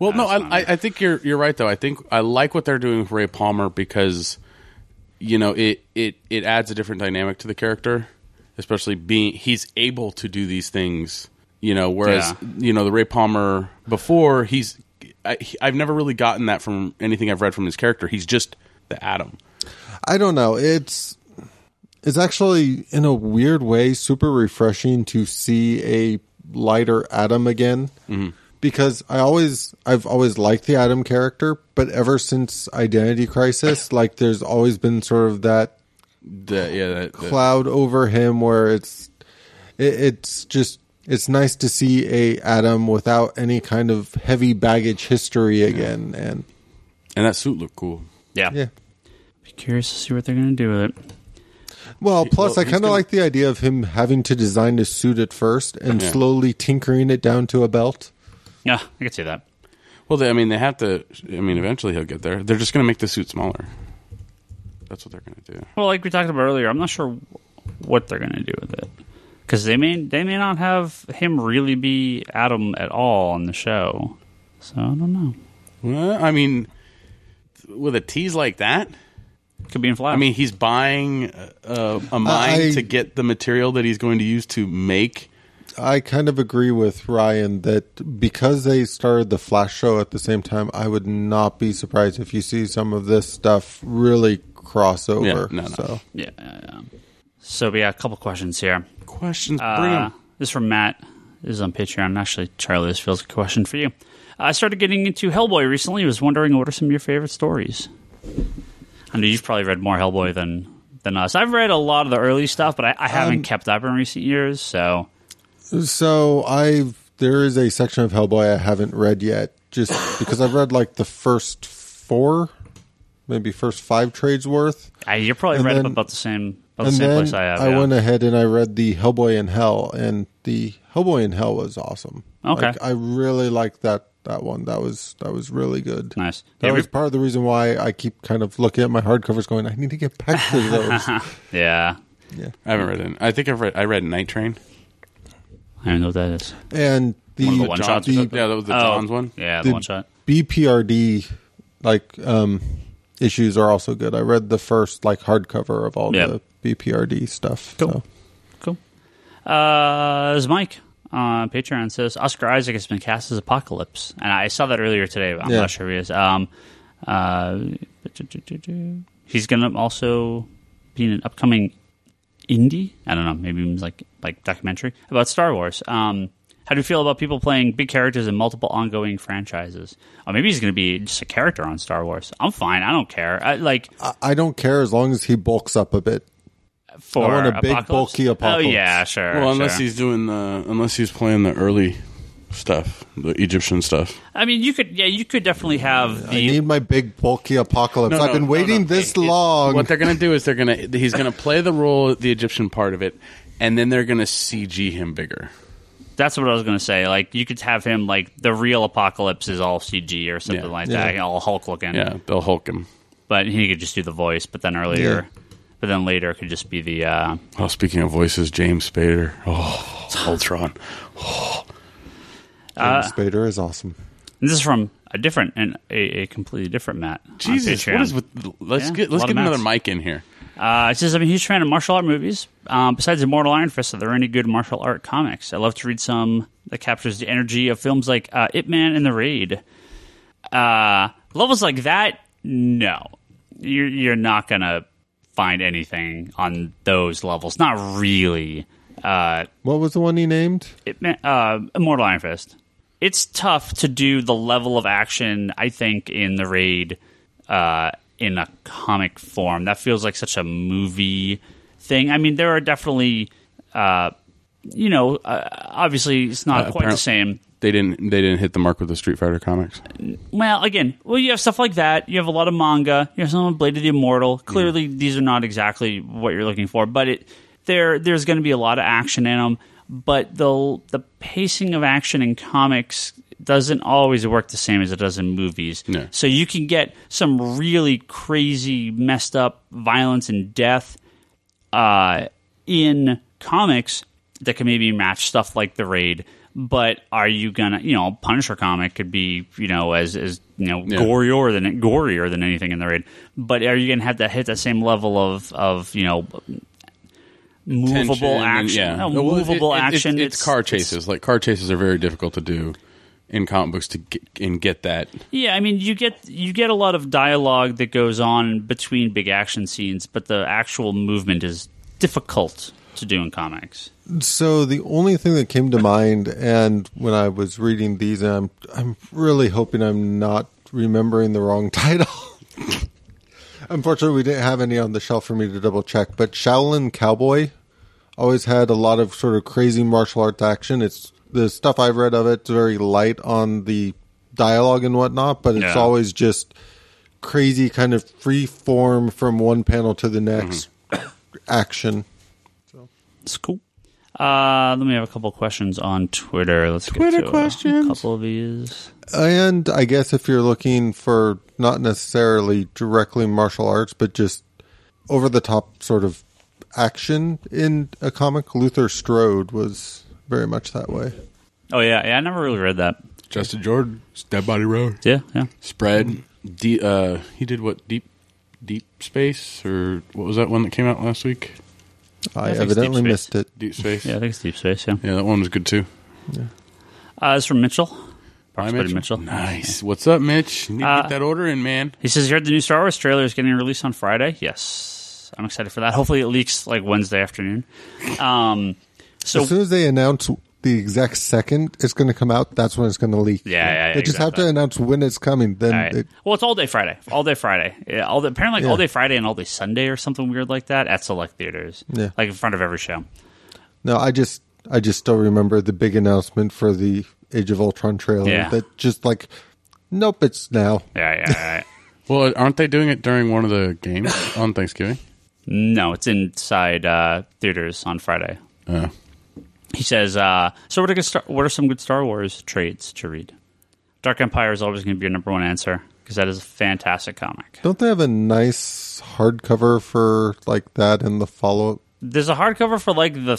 Well, no, I think you're right, though. I think I like what they're doing with Ray Palmer because, it adds a different dynamic to the character, especially he's able to do these things, whereas, the Ray Palmer before, I've never really gotten that from anything I've read from his character. He's just the Atom. I don't know. It's actually, in a weird way, super refreshing to see a lighter Atom again. Mm-hmm. Because I've always liked the Atom character, but ever since Identity Crisis, there's always been sort of that cloud over him where it's nice to see a Atom without any kind of heavy baggage history again. And that suit looked cool. Yeah. Be curious to see what they're going to do with it. Well, plus I kind of like the idea of him having to design his suit at first and slowly tinkering it down to a belt. Yeah, I could see that. Well, they have to. Eventually he'll get there. They're just going to make the suit smaller. That's what they're going to do. Well, like we talked about earlier, I'm not sure what they're going to do with it because they may not have him really be Atom at all on the show. So I don't know. Well, with a tease like that. Could be in Flash. He's buying a mine to get the material that he's going to use to make. I kind of agree with Ryan that because they started the Flash show at the same time, I would not be surprised if you see some of this stuff really cross over. Yeah, no. So. Yeah. So we got a couple questions here. Questions? This is from Matt. This is on Patreon. Actually, Charlie, this feels like a question for you. I started getting into Hellboy recently. I was wondering, what are some of your favorite stories? I know you've probably read more Hellboy than us. I've read a lot of the early stuff, but I haven't kept up in recent years. So there is a section of Hellboy I haven't read yet, just because I've read the first four, maybe first five trades worth. You're probably right up about the same That's the same place I have. I went ahead and I read the Hellboy in Hell, and the Hellboy in Hell was awesome. Okay, like, I really liked that one. That was really good. Nice. That was part of the reason why I keep kind of looking at my hardcovers, going, I need to get back to those. Yeah. I haven't read it. I think I read Night Train. I don't know what that is. And the one shot. Yeah, that was the John's one. Yeah, the one shot. BPRD issues are also good. I read the first hardcover of all the BPRD stuff. Cool. So. Cool. This is Mike on Patreon says Oscar Isaac has been cast as Apocalypse, and I saw that earlier today. But I'm not sure who he is. He's going to also be in an upcoming indie. I don't know. Maybe it was like documentary about Star Wars. How do you feel about people playing big characters in multiple ongoing franchises? Or maybe he's going to be just a character on Star Wars. I'm fine. I don't care. I don't care as long as he bulks up a bit. For I want a Apocalypse? Big bulky Apocalypse. Oh yeah, sure. Well, he's doing unless he's playing the early stuff, the Egyptian stuff. I mean, you could definitely have. I need my big bulky Apocalypse. No, I've been waiting this long. What they're going to do is he's going to play the role, the Egyptian part of it, and then they're going to CG him bigger. That's what I was going to say. Like, you could have him, the real Apocalypse is all CG or something that, all Hulk looking. Yeah, they'll Hulk him. But he could just do the voice, but then later it could just be the... Oh, speaking of voices, James Spader. Oh, Ultron. Oh. James Spader is awesome. This is from a completely different Matt. Jesus, what is with... Let's get another Mike in here. It says, he's trying to martial art movies. Besides Immortal Iron Fist, are there any good martial art comics? I love to read some that captures the energy of films like Ip Man and The Raid. Levels like that, no. You're not going to find anything on those levels. Not really. What was the one he named? Ip Man, Immortal Iron Fist. It's tough to do the level of action, I think, in The Raid in a comic form. That feels like such a movie thing. I mean, there are definitely, obviously it's not quite the same. They didn't hit the mark with the Street Fighter comics. Well, you have stuff like that. You have a lot of manga. You have some Blade of the Immortal. Clearly, these are not exactly what you're looking for, but there's going to be a lot of action in them. But the pacing of action in comics doesn't always work the same as it does in movies. No. So you can get some really crazy, messed up violence and death in comics that can maybe match stuff like The Raid. But are you gonna, a Punisher comic could be, gorier than anything in The Raid. But are you gonna have to hit that same level of movable tension action? And, movable action. It's car chases. Car chases are very difficult to do in comic books to get that. Yeah, I mean, you get a lot of dialogue that goes on between big action scenes, but the actual movement is difficult to do in comics. So the only thing that came to mind, and when I was reading these, and I'm really hoping I'm not remembering the wrong title. Unfortunately, we didn't have any on the shelf for me to double check, but Shaolin Cowboy always had a lot of sort of crazy martial arts action. It's the stuff I've read of it's very light on the dialogue and whatnot, but it's always just crazy kind of free form from one panel to the next action. So it's cool. Let me have a couple questions on Twitter. Let's get to questions. A couple of these. And I guess if you're looking for not necessarily directly martial arts, but just over-the-top sort of action in a comic, Luther Strode was... very much that way. Oh, yeah. I never really read that. Justin Jordan, Dead Body Road. Yeah. Spread. He did what? Deep Space? Or what was that one that came out last week? I evidently missed it. Deep Space. Yeah, I think it's Deep Space, yeah. Yeah, that one was good, too. Yeah. It's from Mitchell. Hi, Mitchell. Nice. What's up, Mitch? You need to get that order in, man. He says, you heard the new Star Wars trailer is getting released on Friday? Yes. I'm excited for that. Hopefully it leaks, Wednesday afternoon. So, as soon as they announce the exact second it's going to come out, that's when it's going to leak. Yeah. They just have to announce when it's coming. Then, right. Well, it's all day Friday. Yeah, all day Friday and all day Sunday or something weird like that at select theaters. Yeah, in front of every show. No, I just still remember the big announcement for the Age of Ultron trailer. Yeah. That just nope, it's now. Yeah. Well, aren't they doing it during one of the games on Thanksgiving? No, it's inside theaters on Friday. Oh. He says, so what are some good Star Wars traits to read? Dark Empire is always going to be your number one answer because that is a fantastic comic. Don't they have a nice hardcover for like that in the follow-up? There's a hardcover for like the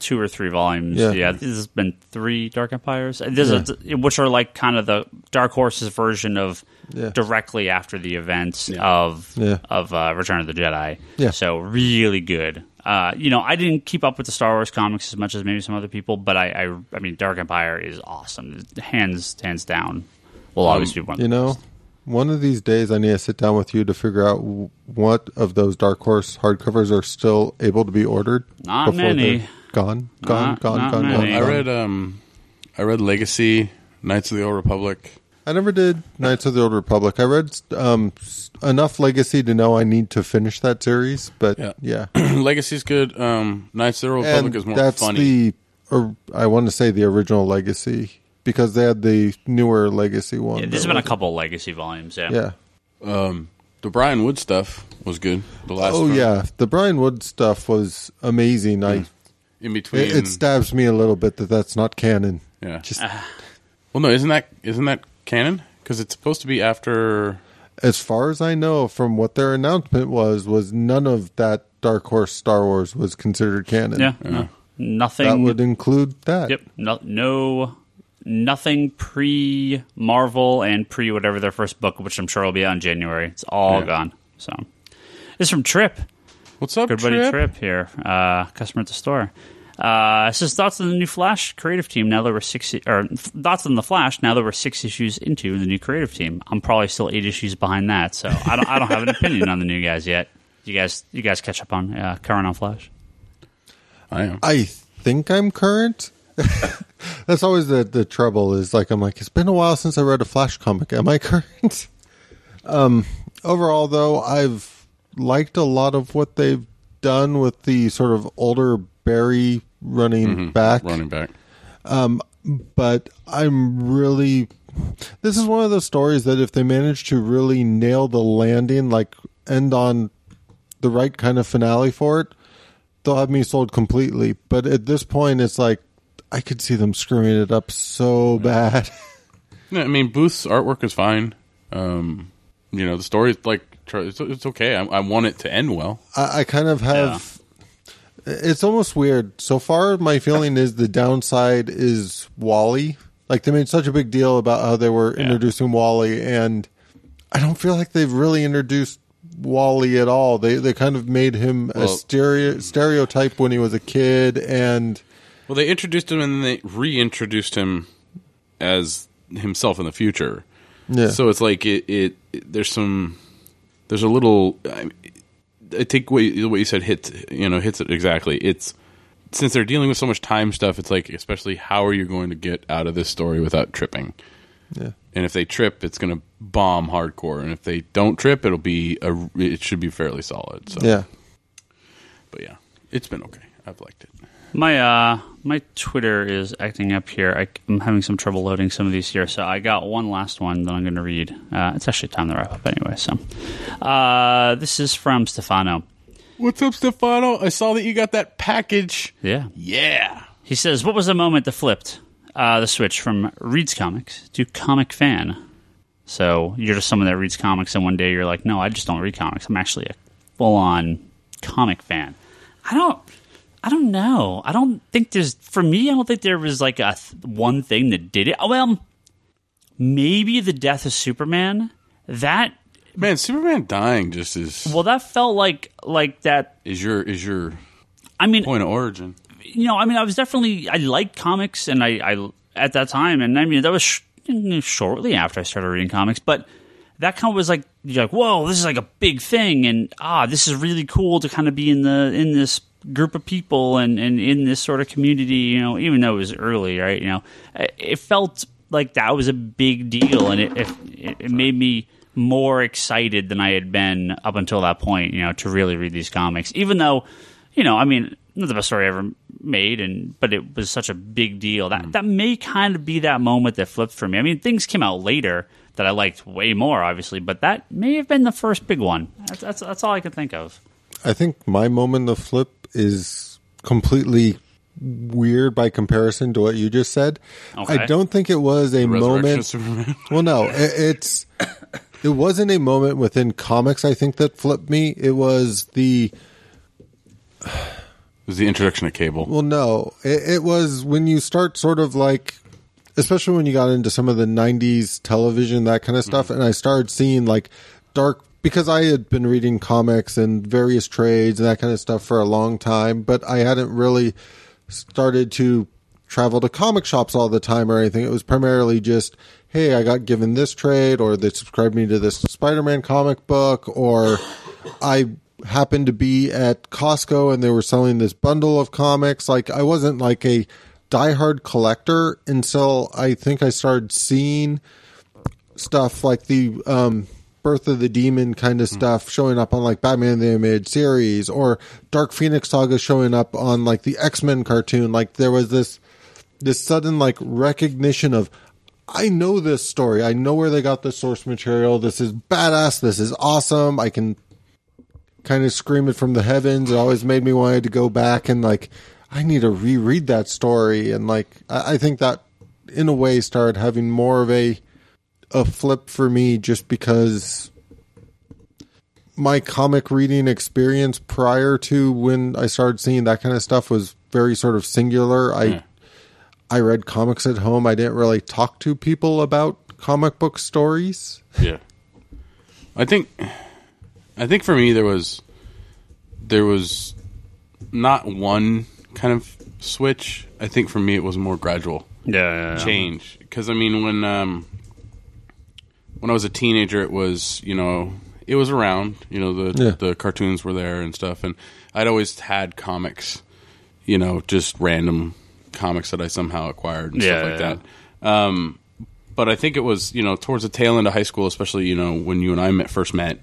2 or 3 volumes. Yeah. There's been 3 Dark Empires, which are like kind of the Dark Horse's version of directly after the events of Return of the Jedi. Yeah. So really good. I didn't keep up with the Star Wars comics as much as maybe some other people, but I mean, Dark Empire is awesome. Hands down, will always be one. One of these days, I need to sit down with you to figure out what of those Dark Horse hardcovers are still able to be ordered. Not many. Gone. I read Legacy, Knights of the Old Republic. I never did Knights of the Old Republic. I read enough Legacy to know I need to finish that series, but Legacy's good. Knights of the Old Republic is more funny. I want to say the original Legacy, because they had the newer Legacy one. Yeah, there's been a couple Legacy volumes, yeah. The Brian Wood stuff was good. The last one. Oh, yeah. The Brian Wood stuff was amazing. In between. It stabs me a little bit that's not canon. Yeah. Well, no, isn't that canon? Because it's supposed to be after. As far as I know, from what their announcement was none of that Dark Horse Star Wars was considered canon. Yeah, no. Nothing that would include that. Yep, nothing pre Marvel and pre whatever their first book, which I'm sure will be out in January. It's all gone. So this is from Trip. What's up, Trip? Good buddy Trip here, customer at the store. It says thoughts on the new Flash creative team now that we're thoughts on the Flash now that we're 6 issues into the new creative team. I'm probably still 8 issues behind that, so I don't have an opinion on the new guys yet. You guys catch up on current on Flash? I am. I think I'm current. That's always the trouble. Is like I'm like it's been a while since I read a Flash comic. Am I current? Overall, though, I've liked a lot of what they've done with the sort of older Barry running back. But I'm really... This is one of those stories that if they manage to really nail the landing, like end on the right kind of finale for it, they'll have me sold completely. But at this point, it's like I could see them screwing it up so bad. No, I mean, Booth's artwork is fine. The story's like, it's okay. I want it to end well. I kind of have... Yeah. It's almost weird. So far, my feeling is the downside is Wally. Like, they made such a big deal about how they were introducing Wally, and I don't feel like they've really introduced Wally at all. They kind of made him a stereotype when he was a kid, and... Well, they introduced him, and then they reintroduced him as himself in the future. Yeah. So it's like, I think what you said hits it exactly. It's since they're dealing with so much time stuff, it's like, especially how are you going to get out of this story without tripping? Yeah. And if they trip, it's going to bomb hardcore. And if they don't trip, it should be fairly solid. So. Yeah. But yeah, it's been okay. I've liked it. My Twitter is acting up here. I'm having some trouble loading some of these here, so I got one last one that I'm going to read. It's actually time to wrap up anyway. So, this is from Stefano. What's up, Stefano? I saw that you got that package. Yeah, yeah. He says, "What was the moment that flipped the switch from reads comics to comic fan?" So you're just someone that reads comics, and one day you're like, "No, I just don't read comics. I'm actually a full-on comic fan." I don't know. I don't think I don't think there was like one thing that did it. Well, maybe the death of Superman. Superman dying just is. Well, that felt like that is your. I mean, point of origin. I was definitely I liked comics, and I at that time, and I mean that was shortly after I started reading comics, but. That kind of was like you're like, whoa, this is like a big thing, and this is really cool to kind of be in this group of people and in this sort of community, even though it was early, right? It felt like that was a big deal, and it made me more excited than I had been up until that point, to really read these comics. Even though, I mean, not the best story I ever made, but it was such a big deal. That may kind of be that moment that flipped for me. I mean, things came out later that I liked way more, obviously, but that may have been the first big one. That's all I could think of. I think my moment of flip is completely weird by comparison to what you just said. Okay. I don't think it was a moment. Well, no, it wasn't a moment within comics. I think that flipped me. It was the introduction of Cable. Well, no, it was when you start sort of like, especially when you got into some of the 90s television, that kind of stuff. Mm-hmm. And I started seeing like dark, because I had been reading comics and various trades and that kind of stuff for a long time, but I hadn't really started to travel to comic shops all the time or anything. It was primarily just, hey, I got given this trade, or they subscribed me to this Spider-Man comic book, or I happened to be at Costco and they were selling this bundle of comics. Like, I wasn't like a diehard collector until I think I started seeing stuff like the Birth of the Demon kind of stuff showing up on like Batman the Animated Series, or Dark Phoenix Saga showing up on like the X-Men cartoon. Like, there was this sudden like recognition of, I know this story, I know where they got the source material, this is badass, this is awesome, I can kind of scream it from the heavens. It always made me want to go back and like, I need to reread that story. And like, I think that in a way started having more of a flip for me, just because my comic reading experience prior to when I started seeing that kind of stuff was very sort of singular. I read comics at home. I didn't really talk to people about comic book stories. Yeah. I think for me there was not one kind of switch. I think for me it was more gradual change. Because I mean, when I was a teenager, it was, you know, it was around, you know, the cartoons were there and stuff, and I'd always had comics, you know, just random comics that I somehow acquired and stuff like that. But I think it was, you know, towards the tail end of high school, especially, you know, when you and I first met.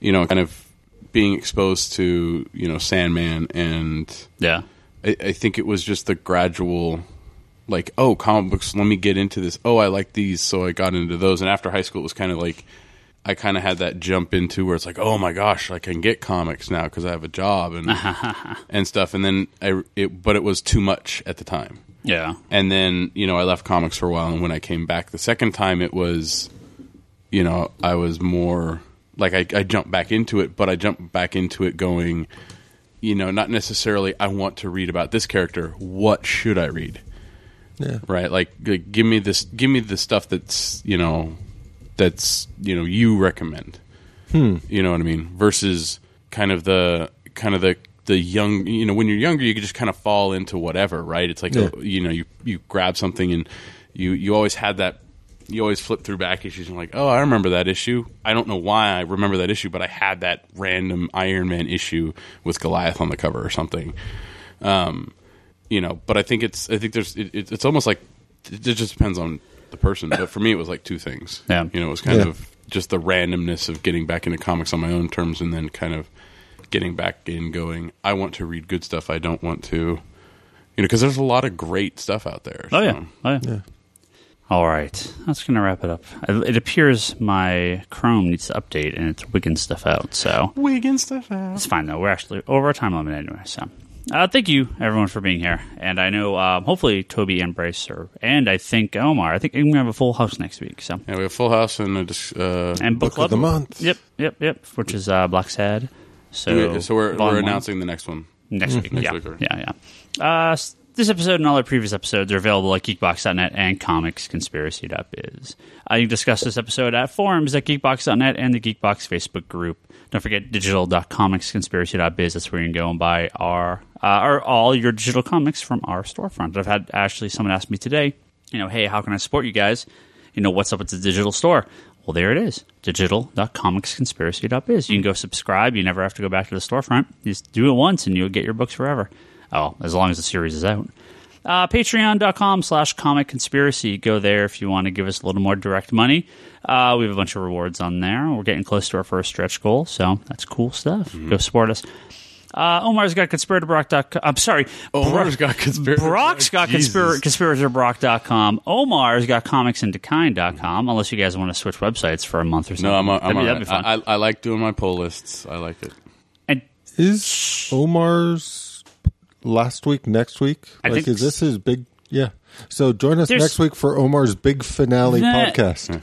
You know, kind of being exposed to, you know, Sandman, and I think it was just the gradual, like, oh, comic books, let me get into this. Oh, I like these, so I got into those. And after high school, it was kind of like, I kind of had that jump into where it's like, oh my gosh, I can get comics now because I have a job and and stuff. And then but it was too much at the time. Yeah. And then, you know, I left comics for a while, and when I came back the second time, it was, you know, I was more. Like, I jumped back into it, but I jumped back into it going, you know, not necessarily I want to read about this character. What should I read? Yeah. Right? Like, give me the stuff that's, you know, you recommend. You know what I mean? Versus kind of the young, you know, when you're younger, you can just kind of fall into whatever, right? It's like, you know, you grab something and you always had that. You always flip through back issues and like, oh, I remember that issue. I don't know why I remember that issue, but I had that random Iron Man issue with Goliath on the cover or something. You know, but I think it's almost like it just depends on the person. But for me, it was like two things. Yeah. You know, it was kind of just the randomness of getting back into comics on my own terms, and then kind of getting back in going, I want to read good stuff. I don't want to, you know, because there's a lot of great stuff out there. So. Oh, yeah. All right, that's going to wrap it up. It appears my Chrome needs to update, and it's wigging stuff out. So it's fine though. We're actually over our time limit anyway. So thank you everyone for being here, and I know hopefully Toby and Bryce are, and I think Omar. I think we're gonna have a full house next week. So yeah, we have a full house and book club of the month. Yep, which is Black Sad. So we're announcing the next one next week. Next week. This episode and all our previous episodes are available at geekbox.net and comicsconspiracy.biz. You can discuss this episode at forums at geekbox.net and the Geekbox Facebook group. Don't forget digital.comicsconspiracy.biz. That's where you can go and buy all your digital comics from our storefront. I've had actually someone ask me today, you know, hey, how can I support you guys? You know, what's up with the digital store? Well, there it is, digital.comicsconspiracy.biz. You can go subscribe. You never have to go back to the storefront. You just do it once and you'll get your books forever. Oh, as long as the series is out. Patreon.com/comic conspiracy. Go there if you want to give us a little more direct money. We have a bunch of rewards on there. We're getting close to our first stretch goal, so that's cool stuff. Mm-hmm. Go support us. Omar's got conspiratorbrock.com. I'm sorry. Omar's got conspirator. Brock's got conspiratorbrock.com. Omar's got comicsindokine.com, unless you guys want to switch websites for a month or something. No, I'm all right. That'd be fun. I like doing my poll lists. I like it. Is Omar's last week, next week? Like, is this his big? Yeah. So join us next week for Omar's big finale podcast.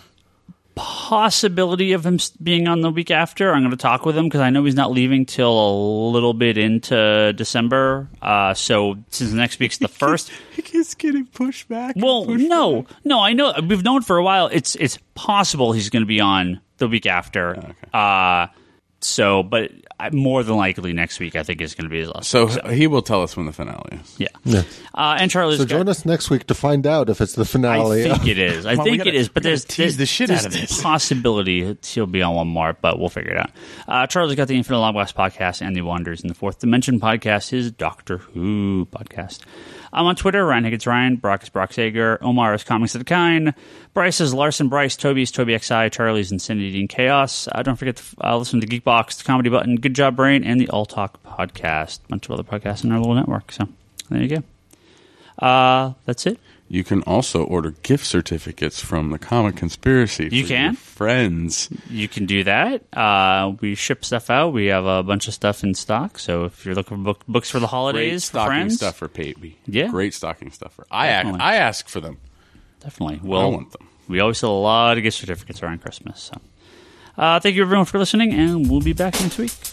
Possibility of him being on the week after. I'm going to talk with him because I know he's not leaving till a little bit into December. So since next week's the first, it keeps getting pushed back. Well, no, I know we've known for a while. It's possible he's going to be on the week after. Okay. So, but more than likely next week, I think is going to be his last. So he will tell us when the finale is. Yeah. And Charlie's. So join us next week to find out if it's the finale. I think it is. I think it is. But there's this possibility he'll be on one more, but we'll figure it out. Charlie's got the Infinite Long Blast podcast and the Wanderers in the Fourth Dimension podcast, his Doctor Who podcast. I'm on Twitter, Ryan Higgins Ryan, Brock is Brock Sager, Omar is Comics of the Kind, Bryce is Larson Bryce, Toby is Toby XI, Charlie's Insanity and Chaos. Don't forget to listen to Geekbox, The Comedy Button, Good Job Brain, and the All Talk podcast. A bunch of other podcasts in our little network. So there you go. That's it. You can also order gift certificates from the Comic Conspiracy. You can. Your friends. You can do that. We ship stuff out. We have a bunch of stuff in stock. So if you're looking for books for the holidays, for friends. Great stocking stuffer, Pete. Yeah. Great stocking stuffer. I ask for them. Definitely. Well, I want them. We always sell a lot of gift certificates around Christmas. So, thank you, everyone, for listening, and we'll be back next week.